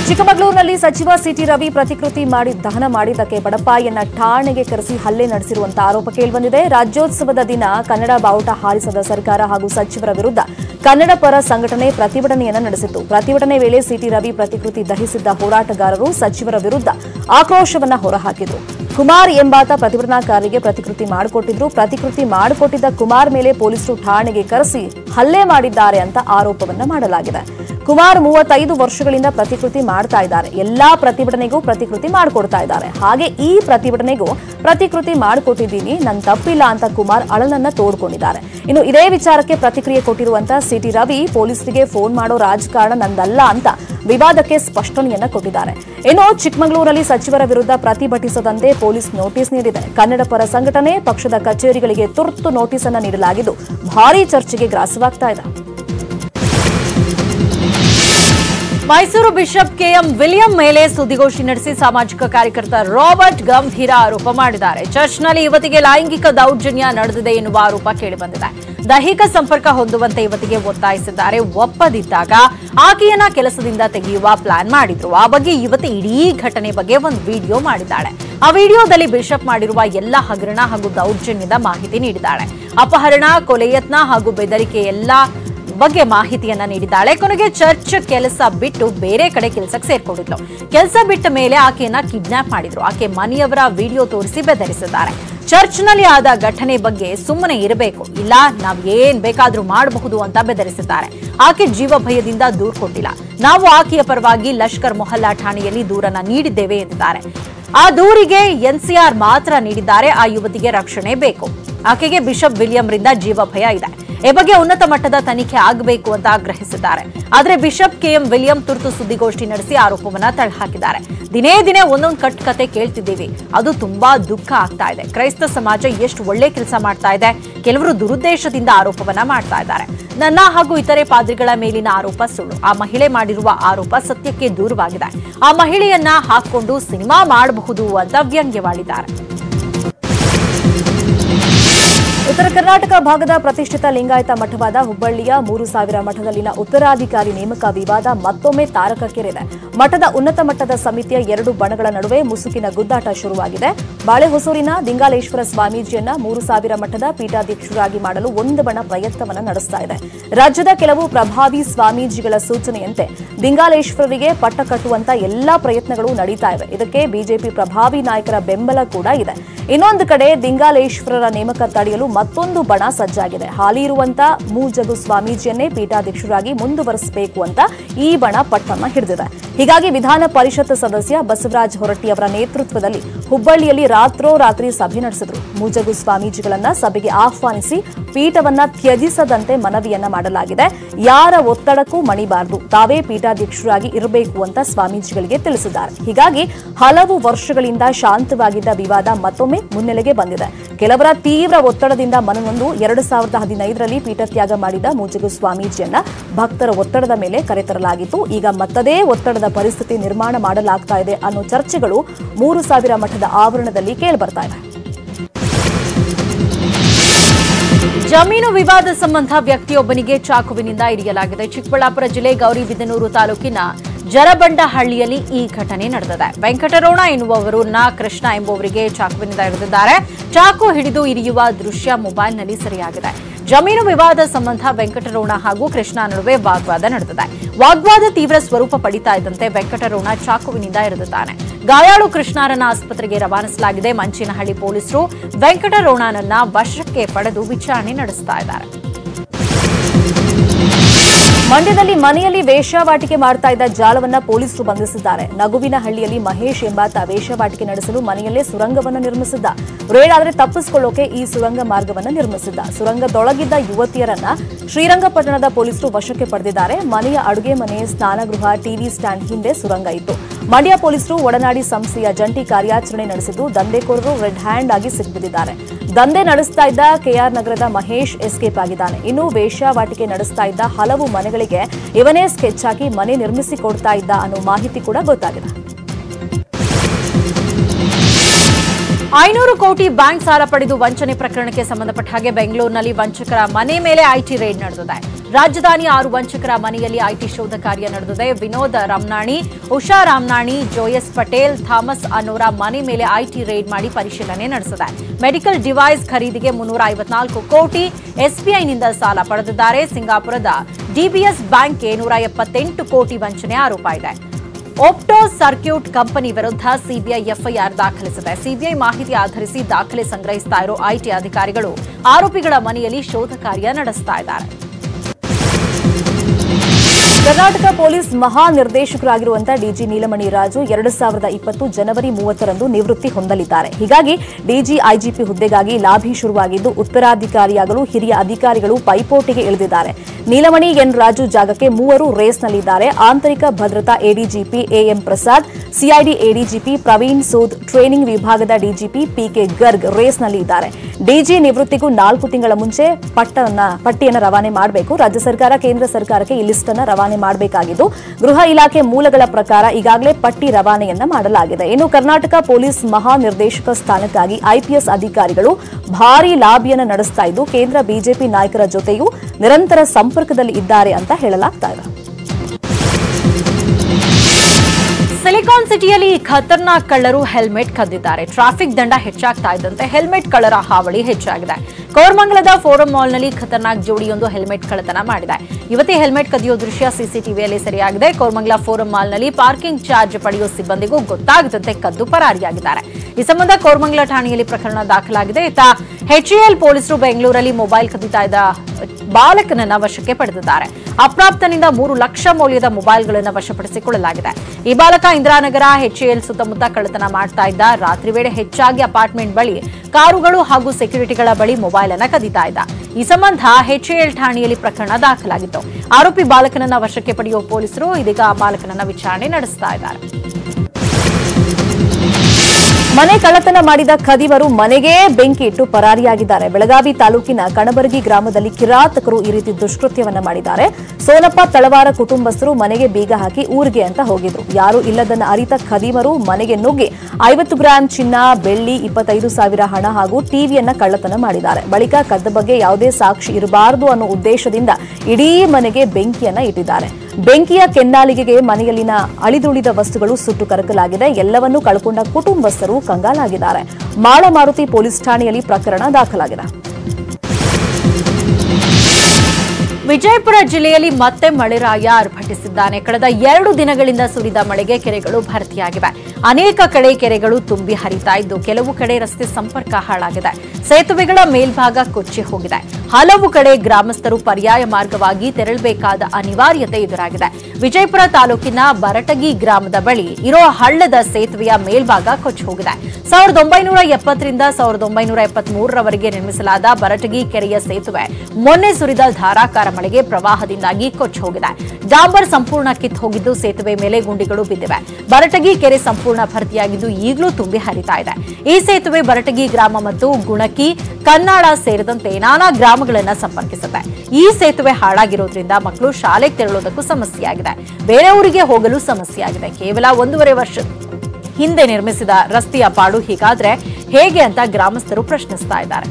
ಚಿಕ್ಕಮಗಳೂರಿನಲ್ಲಿ ಸಚಿವ ಸಿಟಿ ರವಿ ಪ್ರತಿಕೃತಿ ಮಾಡಿ ದಹನ ಮಾಡಿದ್ದಕ್ಕೆ ಬಡಪಾಯಿಯನ್ನ ಠಾಣೆಗೆ ಕರೆಸಿ ಹಲ್ಲೆ ನಡೆಸಿರುವಂತ ಆರೋಪ ಕೇಳಿಬಂದಿದೆ. ರಾಜ್ಯೋತ್ಸವದ ದಿನ ಕನ್ನಡ ಬಾವುಟ ಹಾರಿಸದ ಸರ್ಕಾರ ಹಾಗೂ ಸಚಿವರ ವಿರುದ್ಧ ಕನ್ನಡ ಪರ ಸಂಘಟನೆ ಪ್ರತಿಭಟನೆಯನ್ನು ನಡೆಸಿತ್ತು. ಪ್ರತಿಭಟನೆ ವೇಳೆ ಸಿಟಿ ರವಿ ಪ್ರತಿಕೃತಿ ದಹಿಸಿದ್ದ ಹೋರಾಟಗಾರರು ಸಚಿವರ ವಿರುದ್ಧ ಆಕ್ರೋಶವನ್ನ ಹೊರಹಾಕಿದ್ರು. ಕುಮಾರ್ ಎಂಬಾತ ಪ್ರತಿಭಟನಾಕಾರರಿಗೆ ಪ್ರತಿಕೃತಿ ಮಾಡಿಕೊಟ್ಟಿದ್ರು. ಪ್ರತಿಕೃತಿ ಮಾಡಿಕೊಟ್ಟಿದ್ದ ಕುಮಾರ್ ಮೇಲೆ ಪೊಲೀಸರು ಠಾಣೆಗೆ ಕರೆಸಿ ಹಲ್ಲೆ ಮಾಡಿದ್ದಾರೆ ಅಂತ ಆರೋಪವನ್ನ ಮಾಡಲಾಗಿದೆ. ಕುಮಾರ್ ಮೂವತ್ತೈದು ವರ್ಷಗಳಿಂದ ಪ್ರತಿಕೃತಿ ಮಾಡ್ತಾ ಇದ್ದಾರೆ. ಎಲ್ಲಾ ಪ್ರತಿಭಟನೆಗೂ ಪ್ರತಿಕೃತಿ ಮಾಡಿಕೊಡ್ತಾ ಇದ್ದಾರೆ. ಹಾಗೆ ಈ ಪ್ರತಿಭಟನೆಗೂ ಪ್ರತಿಕೃತಿ ಮಾಡಿಕೊಟ್ಟಿದ್ದೀನಿ, ನನ್ ತಪ್ಪಿಲ್ಲ ಅಂತ ಕುಮಾರ್ ಅಳಲನ್ನ ತೋಡ್ಕೊಂಡಿದ್ದಾರೆ. ಇನ್ನು ಇದೇ ವಿಚಾರಕ್ಕೆ ಪ್ರತಿಕ್ರಿಯೆ ಕೊಟ್ಟಿರುವಂತಹ ಸಿಟಿ ರವಿ ಪೊಲೀಸರಿಗೆ ಫೋನ್ ಮಾಡೋ ರಾಜಕಾರಣ ನಂದಲ್ಲ ಅಂತ ವಿವಾದಕ್ಕೆ ಸ್ಪಷ್ಟನೆಯನ್ನ ಕೊಟ್ಟಿದ್ದಾರೆ. ಇನ್ನು ಚಿಕ್ಕಮಗಳೂರಲ್ಲಿ ಸಚಿವರ ವಿರುದ್ಧ ಪ್ರತಿಭಟಿಸದಂತೆ ಪೊಲೀಸ್ ನೋಟಿಸ್ ನೀಡಿದೆ. ಕನ್ನಡ ಪರ ಸಂಘಟನೆ ಪಕ್ಷದ ಕಚೇರಿಗಳಿಗೆ ತುರ್ತು ನೋಟಿಸ್ ಅನ್ನು ನೀಡಲಾಗಿದ್ದು ಭಾರೀ ಚರ್ಚೆಗೆ ಗ್ರಾಸವಾಗ್ತಾ ಇದೆ. ಮೈಸೂರು ಬಿಷಪ್ ಕೆಎಂ ವಿಲಿಯಂ ಮೇಲೆ ಸುದ್ದಿಗೋಷ್ಠಿ ನಡೆಸಿ ಸಾಮಾಜಿಕ ಕಾರ್ಯಕರ್ತ ರಾಬರ್ಟ್ ಗಂಭೀರ ಆರೋಪ ಮಾಡಿದ್ದಾರೆ. ಚರ್ಚ್ನಲ್ಲಿ ಯುವತಿಗೆ ಲೈಂಗಿಕ ದೌರ್ಜನ್ಯ ನಡೆದಿದೆ ಎನ್ನುವ ಆರೋಪ ಕೇಳಿಬಂದಿದೆ. ದೈಹಿಕ ಸಂಪರ್ಕ ಹೊಂದುವಂತೆ ಯುವತಿಗೆ ಒತ್ತಾಯಿಸಿದ್ದಾರೆ. ಒಪ್ಪದಿದ್ದಾಗ ಆಕೆಯನ್ನ ಕೆಲಸದಿಂದ ತೆಗೆಯುವ ಪ್ಲಾನ್ ಮಾಡಿದ್ರು. ಆ ಬಗ್ಗೆ ಯುವತಿ ಇಡೀ ಘಟನೆ ಬಗ್ಗೆ ಒಂದು ವಿಡಿಯೋ ಮಾಡಿದ್ದಾಳೆ. ಆ ವಿಡಿಯೋದಲ್ಲಿ ಬಿಷಪ್ ಮಾಡಿರುವ ಎಲ್ಲ ಹಗರಣ ಹಾಗೂ ದೌರ್ಜನ್ಯದ ಮಾಹಿತಿ ನೀಡಿದ್ದಾಳೆ. ಅಪಹರಣ, ಕೊಲೆಯತ್ನ ಹಾಗೂ ಬೆದರಿಕೆ ಎಲ್ಲ ಬಗ್ಗೆ ಮಾಹಿತಿಯನ್ನ ನೀಡಿದ್ದಾಳೆ. ಕೊನೆಗೆ ಚರ್ಚ್ ಕೆಲಸ ಬಿಟ್ಟು ಬೇರೆ ಕಡೆ ಕೆಲಸಕ್ಕೆ ಸೇರ್ಕೊಂಡಿದ್ಲು. ಕೆಲಸ ಬಿಟ್ಟ ಮೇಲೆ ಆಕೆಯನ್ನ ಕಿಡ್ನಾಪ್ ಮಾಡಿದ್ರು. ಆಕೆ ಮನೆಯವರ ವಿಡಿಯೋ ತೋರಿಸಿ ಬೆದರಿಸಿದ್ದಾರೆ. ಚರ್ಚ್ನಲ್ಲಿ ಆದ ಘಟನೆ ಬಗ್ಗೆ ಸುಮ್ಮನೆ ಇರಬೇಕು, ಇಲ್ಲ ನಾವ್ ಏನ್ ಬೇಕಾದ್ರೂ ಮಾಡಬಹುದು ಅಂತ ಬೆದರಿಸಿದ್ದಾರೆ. ಆಕೆ ಜೀವ ಭಯದಿಂದ ದೂರು ಕೊಟ್ಟಿಲ್ಲ. ನಾವು ಆಕೆಯ ಪರವಾಗಿ ಲಷ್ಕರ್ ಮೊಹಲ್ಲಾ ಠಾಣೆಯಲ್ಲಿ ದೂರನ್ನ ನೀಡಿದ್ದೇವೆ ಎಂದಿದ್ದಾರೆ. ಆ ದೂರಿಗೆ ಎನ್ಸಿಆರ್ ಮಾತ್ರ ನೀಡಿದ್ದಾರೆ. ಆ ಯುವತಿಗೆ ರಕ್ಷಣೆ ಬೇಕು. ಆಕೆಗೆ ಬಿಷಪ್ ವಿಲಿಯಂರಿಂದ ಜೀವ ಭಯ ಇದೆ. ಈ ಬಗ್ಗೆ ಉನ್ನತ ಮಟ್ಟದ ತನಿಖೆ ಆಗಬೇಕು ಅಂತ ಆಗ್ರಹಿಸಿದ್ದಾರೆ. ಆದರೆ ಬಿಷಪ್ ಕೆಎಂ ವಿಲಿಯಂ ತುರ್ತು ಸುದ್ದಿಗೋಷ್ಠಿ ನಡೆಸಿ ಆರೋಪವನ್ನ ತಳ್ಳಹಾಕಿದ್ದಾರೆ. ದಿನೇ ದಿನೇ ಒಂದೊಂದು ಕಟ್ ಕತೆ ಕೇಳ್ತಿದ್ದೀವಿ, ಅದು ತುಂಬಾ ದುಃಖ ಆಗ್ತಾ ಇದೆ. ಕ್ರೈಸ್ತ ಸಮಾಜ ಎಷ್ಟು ಒಳ್ಳೆ ಕೆಲಸ ಮಾಡ್ತಾ ಇದೆ, ಕೆಲವರು ದುರುದ್ದೇಶದಿಂದ ಆರೋಪವನ್ನ ಮಾಡ್ತಾ ಇದ್ದಾರೆ. ನನ್ನ ಹಾಗೂ ಇತರೆ ಪಾದ್ರಿಗಳ ಮೇಲಿನ ಆರೋಪ ಸುಳ್ಳು. ಆ ಮಹಿಳೆ ಮಾಡಿರುವ ಆರೋಪ ಸತ್ಯಕ್ಕೆ ದೂರವಾಗಿದೆ. ಆ ಮಹಿಳೆಯನ್ನ ಹಾಕೊಂಡು ಸಿನಿಮಾ ಮಾಡಬಹುದು ಅಂತ ವ್ಯಂಗ್ಯವಾಡಿದ್ದಾರೆ. ಉತ್ತರ ಕರ್ನಾಟಕ ಭಾಗದ ಪ್ರತಿಷ್ಠಿತ ಲಿಂಗಾಯತ ಮಠವಾದ ಹುಬ್ಬಳ್ಳಿಯ ಮೂರು ಸಾವಿರ ಮಠದಲ್ಲಿನ ಉತ್ತರಾಧಿಕಾರಿ ನೇಮಕ ವಿವಾದ ಮತ್ತೊಮ್ಮೆ ತಾರಕಕ್ಕೇರಿದೆ. ಮಠದ ಉನ್ನತ ಮಟ್ಟದ ಸಮಿತಿಯ ಎರಡು ಬಣಗಳ ನಡುವೆ ಮುಸುಕಿನ ಗುದ್ದಾಟ ಶುರುವಾಗಿದೆ. ಬಾಳೆಹೊಸೂರಿನ ದಿಂಗಾಲೇಶ್ವರ ಸ್ವಾಮೀಜಿಯನ್ನ ಮೂರು ಸಾವಿರ ಮಠದ ಪೀಠಾಧ್ಯಕ್ಷರಾಗಿ ಮಾಡಲು ಒಂದು ಬಣ ಪ್ರಯತ್ನವನ್ನು ನಡೆಸ್ತಾ ಇದೆ. ರಾಜ್ಯದ ಕೆಲವು ಪ್ರಭಾವಿ ಸ್ವಾಮೀಜಿಗಳ ಸೂಚನೆಯಂತೆ ದಿಂಗಾಲೇಶ್ವರರಿಗೆ ಪಟ್ಟ ಕಟ್ಟುವಂತ ಎಲ್ಲಾ ಪ್ರಯತ್ನಗಳು ನಡೀತಾ ಇವೆ. ಇದಕ್ಕೆ ಬಿಜೆಪಿ ಪ್ರಭಾವಿ ನಾಯಕರ ಬೆಂಬಲ ಕೂಡ ಇದೆ. ಇನ್ನೊಂದು ಕಡೆ ದಿಂಗಾಲೇಶ್ವರರ ನೇಮಕ ತಡೆಯಲು ಮತ್ತೊಂದು ಬಣ ಸಜ್ಜಾಗಿದೆ. ಹಾಲಿ ಇರುವಂತಹ ಮೂಜಗು ಸ್ವಾಮೀಜಿಯನ್ನೇ ಪೀಠಾಧ್ಯಕ್ಷರಾಗಿ ಮುಂದುವರಿಸಬೇಕು ಅಂತ ಈ ಬಣ ಪಟ್ಟಣ ಹಿಡಿದಿದೆ. ಹೀಗಾಗಿ ವಿಧಾನ ಪರಿಷತ್ ಸದಸ್ಯ ಬಸವರಾಜ ಹೊರಟ್ಟಿ ಅವರ ನೇತೃತ್ವದಲ್ಲಿ ಹುಬ್ಬಳ್ಳಿಯಲ್ಲಿ ರಾತ್ರೋರಾತ್ರಿ ಸಭೆ ನಡೆಸಿದ್ರು. ಮೂಜಗು ಸ್ವಾಮೀಜಿಗಳನ್ನ ಸಭೆಗೆ ಆಹ್ವಾನಿಸಿ ಪೀಠವನ್ನ ತ್ಯಜಿಸದಂತೆ ಮನವಿಯನ್ನ ಮಾಡಲಾಗಿದೆ. ಯಾರ ಒತ್ತಡಕ್ಕೂ ಮಣಿಬಾರದು, ತಾವೇ ಪೀಠಾಧ್ಯಕ್ಷರಾಗಿ ಇರಬೇಕು ಅಂತ ಸ್ವಾಮೀಜಿಗಳಿಗೆ ತಿಳಿಸಿದ್ದಾರೆ. ಹೀಗಾಗಿ ಹಲವು ವರ್ಷಗಳಿಂದ ಶಾಂತವಾಗಿದ್ದ ವಿವಾದ ಮತ್ತೊಮ್ಮೆ ಮುನ್ನೆಲೆಗೆ ಬಂದಿದೆ. ಕೆಲವರ ತೀವ್ರ ಒತ್ತಡದಿಂದ ಮನನೊಂದು ಎರಡು ಸಾವಿರದ ಹದಿನೈದರಲ್ಲಿ ಪೀಠತ್ಯಾಗ ಮಾಡಿದ ಮೂಜಗು ಸ್ವಾಮೀಜಿಯನ್ನ ಭಕ್ತರ ಒತ್ತಡದ ಮೇಲೆ ಕರೆತರಲಾಗಿತ್ತು. ಈಗ ಮತ್ತದೇ ಒತ್ತಡದ ಪರಿಸ್ಥಿತಿ ನಿರ್ಮಾಣ ಮಾಡಲಾಗ್ತಾ ಇದೆ ಅನ್ನೋ ಚರ್ಚೆಗಳು ಮೂರು ಸಾವಿರ ಮಠದ ಆವರಣದಲ್ಲಿ ಕೇಳಿಬರ್ತಾ ಇವೆ. ಜಮೀನು ವಿವಾದ ಸಂಬಂಧ ವ್ಯಕ್ತಿಯೊಬ್ಬನಿಗೆ ಚಾಕುವಿನಿಂದ ಇರಿಯಲಾಗಿದೆ. ಚಿಕ್ಕಬಳ್ಳಾಪುರ ಜಿಲ್ಲೆ ಗೌರಿಬಿದನೂರು ತಾಲೂಕಿನ ಜರಬಂಡಹಳ್ಳಿಯಲ್ಲಿ ಈ ಘಟನೆ ನಡೆದಿದೆ. ವೆಂಕಟರಮಣ ಎನ್ನುವವರು ನಾ ಕೃಷ್ಣ ಎಂಬುವರಿಗೆ ಚಾಕುವಿನಿಂದ ಇರಿದಿದ್ದಾರೆ. ಚಾಕು ಹಿಡಿದು ಇರಿಯುವ ದೃಶ್ಯ ಮೊಬೈಲ್ನಲ್ಲಿ ಸೆರೆಯಾಗಿದೆ. ಜಮೀನು ವಿವಾದ ಸಂಬಂಧ ವೆಂಕಟರಮಣ ಹಾಗೂ ಕೃಷ್ಣ ನಡುವೆ ವಾಗ್ವಾದ ನಡೆದಿದೆ. ವಾಗ್ವಾದ ತೀವ್ರ ಸ್ವರೂಪ ಪಡಿತಾ ಇದ್ದಂತೆ ವೆಂಕಟರಮಣ ಚಾಕುವಿನಿಂದ ಇರಿದಿದ್ದಾನೆ. ಗಾಯಾಳು ಕೃಷ್ಣರನ್ನ ಆಸ್ಪತ್ರೆಗೆ ರವಾನಿಸಲಾಗಿದೆ. ಮಂಚೇನಹಳ್ಳಿ ಪೊಲೀಸರು ವೆಂಕಟರಮಣನನ್ನ ವಶಕ್ಕೆ ಪಡೆದು ವಿಚಾರಣೆ ನಡೆಸ್ತಾ ಇದ್ದಾರೆ. ಮಂಡ್ಯದಲ್ಲಿ ಮನೆಯಲ್ಲಿ ವೇಶ್ಯಾವಾಟಿಕೆ ಮಾಡ್ತಾ ಇದ್ದ ಜಾಲವನ್ನ ಪೊಲೀಸರು ಬಂಧಿಸಿದ್ದಾರೆ. ನಗುವಿನ ಹಳ್ಳಿಯಲ್ಲಿ ಮಹೇಶ್ ಎಂಬಾತ ವೇಶ್ಯಾವಾಟಿಕೆ ನಡೆಸಲು ಮನೆಯಲ್ಲೇ ಸುರಂಗವನ್ನು ನಿರ್ಮಿಸಿದ್ದ. ರೇಡ್ ಆದರೆ ತಪ್ಪಿಸಿಕೊಳ್ಳೋಕೆ ಈ ಸುರಂಗ ಮಾರ್ಗವನ್ನು ನಿರ್ಮಿಸಿದ್ದ. ಸುರಂಗದೊಳಗಿದ್ದ ಯುವತಿಯರನ್ನ ಶ್ರೀರಂಗಪಟ್ಟಣದ ಪೊಲೀಸರು ವಶಕ್ಕೆ ಪಡೆದಿದ್ದಾರೆ. ಮನೆಯ ಅಡುಗೆ ಮನೆ, ಸ್ನಾನಗೃಹ, ಟಿವಿ ಸ್ಟ್ಯಾಂಡ್ ಹಿಂದೆ ಸುರಂಗ ಇತ್ತು. ಮಂಡ್ಯ ಪೊಲೀಸರು ಒಡನಾಡಿ ಸಂಸ್ಥೆಯ ಜಂಟಿ ಕಾರ್ಯಾಚರಣೆ ನಡೆಸಿದ್ದು ದಂಧೆಕೋರರು ರೆಡ್ ಹ್ಯಾಂಡ್ ಆಗಿ ಸಿಕ್ಕಿಬಿದ್ದಿದ್ದಾರೆ. ದಂಧೆ ನಡೆಸ್ತಾ ಇದ್ದ ಕೆಆರ್ ನಗರದ ಮಹೇಶ್ ಎಸ್ಕೇಪ್ ಆಗಿದ್ದಾನೆ. ಇನ್ನು ವೇಶ್ಯಾವಾಟಿಕೆ ನಡೆಸ್ತಾ ಇದ್ದ ಹಲವು ಮನೆಗಳಿಗೆ ಇವನೇ ಸ್ಕೆಚ್ ಹಾಕಿ ಮನೆ ನಿರ್ಮಿಸಿಕೊಡ್ತಾ ಇದ್ದ ಅನ್ನೋ ಮಾಹಿತಿ ಕೂಡ ಗೊತ್ತಾಗಿದೆ. ಐನೂರು ಕೋಟಿ ಬ್ಯಾಂಕ್ ಸಾಲ ಪಡೆದು ವಂಚನೆ ಪ್ರಕರಣಕ್ಕೆ ಸಂಬಂಧಪಟ್ಟ ಹಾಗೆ ಬೆಂಗಳೂರಿನಲ್ಲಿ ವಂಚಕರ ಮನೆ ಮೇಲೆ ಐಟಿ ರೇಡ್ ನಡೆದಿದೆ. ರಾಜಧಾನಿ ಆರು ವಂಚಕರ ಮನೆಯಲ್ಲಿ ಐಟಿ ಶೋಧ ಕಾರ್ಯ ನಡೆದಿದೆ. ವಿನೋದ್ ರಾಮನಾಣಿ, ಉಷಾ ರಾಮನಾಣಿ, ಜೋಯಸ್ ಪಟೇಲ್, ಥಾಮಸ್ ಅನ್ನೋರ ಮನೆ ಮೇಲೆ ಐಟಿ ರೇಡ್ ಮಾಡಿ ಪರಿಶೀಲನೆ ನಡೆಸಿದೆ. ಮೆಡಿಕಲ್ ಡಿವೈಸ್ ಖರೀದಿಗೆ ಮುನ್ನೂರ ಐವತ್ನಾಲ್ಕು ಕೋಟಿ ಎಸ್ಬಿಐನಿಂದ ಸಾಲ ಪಡೆದಿದ್ದಾರೆ. ಸಿಂಗಾಪುರದ ಡಿಬಿಎಸ್ ಬ್ಯಾಂಕ್ಗೆ ನೂರ ಎಪ್ಪತ್ತೆಂಟು ಕೋಟಿ ವಂಚನೆ ಆರೋಪ ಇದೆ. ಒಪ್ಟೋ ಸರ್ಕ್ಯೂಟ್ ಕಂಪನಿ ವಿರುದ್ಧ ಸಿಬಿಐ ಎಫ್ಐಆರ್ ದಾಖಲಿಸಿದೆ. ಸಿಬಿಐ ಮಾಹಿತಿ ಆಧರಿಸಿ ದಾಖಲೆ ಸಂಗ್ರಹಿಸ್ತಾ ಇರೋ ಐಟಿ ಅಧಿಕಾರಿಗಳು ಆರೋಪಿಗಳ ಮನೆಯಲ್ಲಿ ಶೋಧ ಕಾರ್ಯ ನಡೆಸ್ತಾ ಇದ್ದಾರೆ. ಕರ್ನಾಟಕ ಪೊಲೀಸ್ ಮಹಾನಿರ್ದೇಶಕರಾಗಿರುವಂತಹ ಡಿಜಿ ನೀಲಮಣಿ ರಾಜು ಎರಡು ಸಾವಿರದ ಇಪ್ಪತ್ತು ಜನವರಿ ಮೂವತ್ತರಂದು ನಿವೃತ್ತಿ ಹೊಂದಲಿದ್ದಾರೆ. ಹೀಗಾಗಿ ಡಿಜಿ ಐಜಿಪಿ ಹುದ್ದೆಗಾಗಿ ಲಾಭಿ ಶುರುವಾಗಿದ್ದು ಉತ್ತರಾಧಿಕಾರಿಯಾಗಲು ಹಿರಿಯ ಅಧಿಕಾರಿಗಳು ಪೈಪೋಟಿಗೆ ಇಳಿದಿದ್ದಾರೆ. ನೀಲಮಣಿ ಎನ್ ರಾಜು ಜಾಗಕ್ಕೆ ಮೂವರು ರೇಸ್ನಲ್ಲಿದ್ದಾರೆ. ಆಂತರಿಕ ಭದ್ರತಾ ADGP AM Prasad, CID ADGP Praveen Sood, training ವಿಭಾಗದ ಡಿಜಿಪಿ ಪಿಕೆ ಗರ್ಗ್ ರೇಸ್ನಲ್ಲಿದ್ದಾರೆ. ಡಿಜಿ ನಿವೃತ್ತಿಗೂ ನಾಲ್ಕು ತಿಂಗಳ ಮುಂಚೆ ಪಟ್ಟಿಯನ್ನು ರವಾನೆ ಮಾಡಬೇಕು. ರಾಜ್ಯ ಸರ್ಕಾರ ಕೇಂದ್ರ ಸರ್ಕಾರಕ್ಕೆ ಈ ಲಿಸ್ಟ್ ಅನ್ನು ರವಾನೆ ಮಾಡಬೇಕಾಗಿದ್ದು ಗೃಹ ಇಲಾಖೆ ಮೂಲಗಳ ಪ್ರಕಾರ ಈಗಾಗಲೇ ಪಟ್ಟಿ ರವಾನೆಯನ್ನ ಮಾಡಲಾಗಿದೆ. ಇನ್ನು ಕರ್ನಾಟಕ ಪೊಲೀಸ್ ಮಹಾನಿರ್ದೇಶಕ ಸ್ಥಾನಕ್ಕಾಗಿ ಐಪಿಎಸ್ ಅಧಿಕಾರಿಗಳು ಭಾರೀ ಲಾಬಿಯನ್ನು ನಡೆಸ್ತಾ ಇದ್ದು ಕೇಂದ್ರ ಬಿಜೆಪಿ ನಾಯಕರ ಜೊತೆಯೂ ನಿರಂತರ ಸಂಪರ್ಕದಲ್ಲಿ ಇದ್ದಾರೆ ಅಂತ ಹೇಳಲಾಗ್ತಾ ಇದೆ. ಸಿಲಿಕಾನ್ ಸಿಟಿಯಲ್ಲಿ ಖತರ್ನಾಕ್ ಕಳ್ಳರು ಹೆಲ್ಮೆಟ್ ಕದ್ದಿದ್ದಾರೆ. ಟ್ರಾಫಿಕ್ ದಂಡ ಹೆಚ್ಚಾಗ್ತಾ ಇದ್ದಂತೆ ಹೆಲ್ಮೆಟ್ ಕಳ್ಳರ ಹಾವಳಿ ಹೆಚ್ಚಾಗಿದೆ. ಕೋರಮಂಗಲದ ಫೋರಂ ಮಾಲ್ನಲ್ಲಿ ಖತರ್ನಾಕ್ ಜೋಡಿಯೊಂದು ಹೆಲ್ಮೆಟ್ ಕಳ್ಳತನ ಮಾಡಿದೆ. ಯುವತಿ ಹೆಲ್ಮೆಟ್ ಕದಿಯೋ ದೃಶ್ಯ ಸಿಸಿಟಿವಿಯಲ್ಲಿ ಸೆರೆಯಾಗಿದೆ. ಕೋರಮಂಗಲ ಫೋರಂ ಮಾಲ್ನಲ್ಲಿ ಪಾರ್ಕಿಂಗ್ ಚಾರ್ಜ್ ಪಡೆಯುವ ಸಿಬ್ಬಂದಿಗೂ ಗೊತ್ತಾಗದಂತೆ ಕದ್ದು ಪರಾರಿಯಾಗಿದ್ದಾರೆ. ಈ ಸಂಬಂಧ ಕೋರಮಂಗಲ ಠಾಣೆಯಲ್ಲಿ ಪ್ರಕರಣ ದಾಖಲಾಗಿದೆ. ಇತ್ತ ಎಚ್ಎಎಲ್ ಪೊಲೀಸರು ಬೆಂಗಳೂರಲ್ಲಿ ಮೊಬೈಲ್ ಕದ್ದಿತಾ ಇದ್ದ ಬಾಲಕನನ್ನ ವಶಕ್ಕೆ ಪಡೆದಿದ್ದಾರೆ. ಅಪ್ರಾಪ್ತನಿಂದ ಮೂರು ಲಕ್ಷ ಮೌಲ್ಯದ ಮೊಬೈಲ್ಗಳನ್ನು ವಶಪಡಿಸಿಕೊಳ್ಳಲಾಗಿದೆ. ಈ ಬಾಲಕ ಇಂದಿರಾನಗರ ಎಚ್ಎಎಲ್ ಸುತ್ತಮುತ್ತ ಕಳ್ಳತನ ಮಾಡ್ತಾ ಇದ್ದ. ರಾತ್ರಿ ವೇಳೆ ಹೆಚ್ಚಾಗಿ ಅಪಾರ್ಟ್ಮೆಂಟ್ ಬಳಿ, ಕಾರುಗಳು ಹಾಗೂ ಸೆಕ್ಯೂರಿಟಿಗಳ ಬಳಿ ಮೊಬೈಲ್ ಅನ್ನು ಕದಿತಾ ಇದ್ದ. ಈ ಸಂಬಂಧ ಎಚ್ಎಎಲ್ ಠಾಣೆಯಲ್ಲಿ ಪ್ರಕರಣ ದಾಖಲಾಗಿತ್ತು. ಆರೋಪಿ ಬಾಲಕನನ್ನ ವಶಕ್ಕೆ ಪಡೆಯುವ ಪೊಲೀಸರು ಇದೀಗ ಆ ಬಾಲಕನನ್ನ ವಿಚಾರಣೆ ನಡೆಸ್ತಾ ಇದ್ದಾರೆ. ಮನೆ ಕಳ್ಳತನ ಮಾಡಿದ ಖದೀವರು ಮನೆಗೇ ಬೆಂಕಿ ಇಟ್ಟು ಪರಾರಿಯಾಗಿದ್ದಾರೆ. ಬೆಳಗಾವಿ ತಾಲೂಕಿನ ಕಣಬರಗಿ ಗ್ರಾಮದಲ್ಲಿ ಕಿರಾತಕರು ಈ ರೀತಿ ದುಷ್ಕೃತ್ಯವನ್ನ ಮಾಡಿದ್ದಾರೆ. ಸೋನಪ್ಪ ತಳವಾರ ಕುಟುಂಬಸ್ಥರು ಮನೆಗೆ ಬೀಗ ಹಾಕಿ ಊರಿಗೆ ಅಂತ ಹೋಗಿದ್ರು. ಯಾರೂ ಇಲ್ಲದನ್ನ ಅರಿತ ಖದೀವರು ಮನೆಗೆ ನುಗ್ಗಿ ಐವತ್ತು ಗ್ರಾಂ ಚಿನ್ನ, ಬೆಳ್ಳಿ, ಇಪ್ಪತ್ತೈದು ಸಾವಿರ ಹಣ ಹಾಗೂ ಟಿವಿಯನ್ನ ಕಳ್ಳತನ ಮಾಡಿದ್ದಾರೆ. ಬಳಿಕ ಕದ್ದ ಬಗ್ಗೆ ಯಾವುದೇ ಸಾಕ್ಷಿ ಇರಬಾರದು ಅನ್ನೋ ಉದ್ದೇಶದಿಂದ ಇಡೀ ಮನೆಗೆ ಬೆಂಕಿಯನ್ನ ಇಟ್ಟಿದ್ದಾರೆ. ಬೆಂಕಿಯ ಕೆನ್ನಾಲಿಗೆಗೆ ಮನೆಯಲ್ಲಿನ ಅಳಿದುಳಿದ ವಸ್ತುಗಳು ಸುಟ್ಟು ಕರಕಲಾಗಿದೆ. ಎಲ್ಲವನ್ನೂ ಕಳ್ಕೊಂಡ ಕುಟುಂಬಸ್ಥರು ಕಂಗಾಲಾಗಿದ್ದಾರೆ. ಮಾಳ ಮಾರುತಿ ಪೊಲೀಸ್ ಠಾಣೆಯಲ್ಲಿ ಪ್ರಕರಣ ದಾಖಲಾಗಿದೆ. ವಿಜಯಪುರ ಜಿಲ್ಲೆಯಲ್ಲಿ ಮತ್ತೆ ಮಳೆರಾಯ ಆರ್ಭಟಿಸಿದ್ದಾನೆ. ಕಳೆದ ಎರಡು ದಿನಗಳಿಂದ ಸುರಿದ ಮಳೆಗೆ ಕೆರೆಗಳು ಭರ್ತಿಯಾಗಿವೆ. ಅನೇಕ ಕಡೆ ಕೆರೆಗಳು ತುಂಬಿ ಹರಿತಾ ಇದ್ದು ಕೆಲವು ಕಡೆ ರಸ್ತೆ ಸಂಪರ್ಕ ಹಾಳಾಗಿದೆ. ಸೇತುವೆಗಳ ಮೇಲ್ಭಾಗ ಕೊಚ್ಚಿ ಹೋಗಿದೆ. ಹಲವು ಕಡೆ ಗ್ರಾಮಸ್ಥರು ಪರ್ಯಾಯ ಮಾರ್ಗವಾಗಿ ತೆರಳಬೇಕಾದ ಅನಿವಾರ್ಯತೆ ಎದುರಾಗಿದೆ. ವಿಜಯಪುರ ತಾಲೂಕಿನ ಬರಟಗಿ ಗ್ರಾಮದ ಬಳಿ ಇರೋ ಹಳ್ಳದ ಸೇತುವೆಯ ಮೇಲ್ಭಾಗ ಕೊಚ್ಚಿ ಹೋಗಿದೆ. ಸಾವಿರದ ಒಂಬೈನೂರ ಎಪ್ಪತ್ತರಿಂದ ಸಾವಿರದ ಒಂಬೈನೂರ ಎಪ್ಪತ್ಮೂರರವರೆಗೆ ನಿರ್ಮಿಸಲಾದ ಬರಟಗಿ ಕೆರೆಯ ಸೇತುವೆ ಮೊನ್ನೆ ಸುರಿದ ಧಾರಾಕಾರ ಮಳೆಗೆ ಪ್ರವಾಹದಿಂದಾಗಿ ಕೊಚ್ಚಿ ಹೋಗಿದೆ. ಡಾಂಬರ್ ಸಂಪೂರ್ಣ ಕಿತ್ತು ಹೋಗಿದ್ದು ಸೇತುವೆ ಮೇಲೆ ಗುಂಡಿಗಳು ಬಿದ್ದಿವೆ. ಬರಟಗಿ ಕೆರೆ ಸಂಪೂರ್ಣ ಭರ್ತಿಯಾಗಿದ್ದು ಈಗಲೂ ತುಂಬಿ ಹರಿತಾ ಇದೆ. ಈ ಸೇತುವೆ ಬರಟಗಿ ಗ್ರಾಮ ಮತ್ತು ಗುಣಕಿ, ಕನ್ನಾಡ ಸೇರಿದಂತೆ ನಾನಾ ಗ್ರಾಮಗಳನ್ನು ಸಂಪರ್ಕಿಸುತ್ತೆ. ಈ ಸೇತುವೆ ಹಾಳಾಗಿರೋದ್ರಿಂದ ಮಕ್ಕಳು ಶಾಲೆಗೆ ತೆರಳೋದಕ್ಕೂ ಸಮಸ್ಯೆಯಾಗಿದೆ. ಬೇರೆ ಊರಿಗೆ ಹೋಗಲು ಸಮಸ್ಯೆಯಾಗಿದೆ. ಕೇವಲ ಒಂದೂವರೆ ವರ್ಷ ಹಿಂದೆ ನಿರ್ಮಿಸಿದ ರಸ್ತೆಯ ಪಾಡು ಹೀಗಾದ್ರೆ ಹೇಗೆ ಅಂತ ಗ್ರಾಮಸ್ಥರು ಪ್ರಶ್ನಿಸ್ತಾ ಇದ್ದಾರೆ.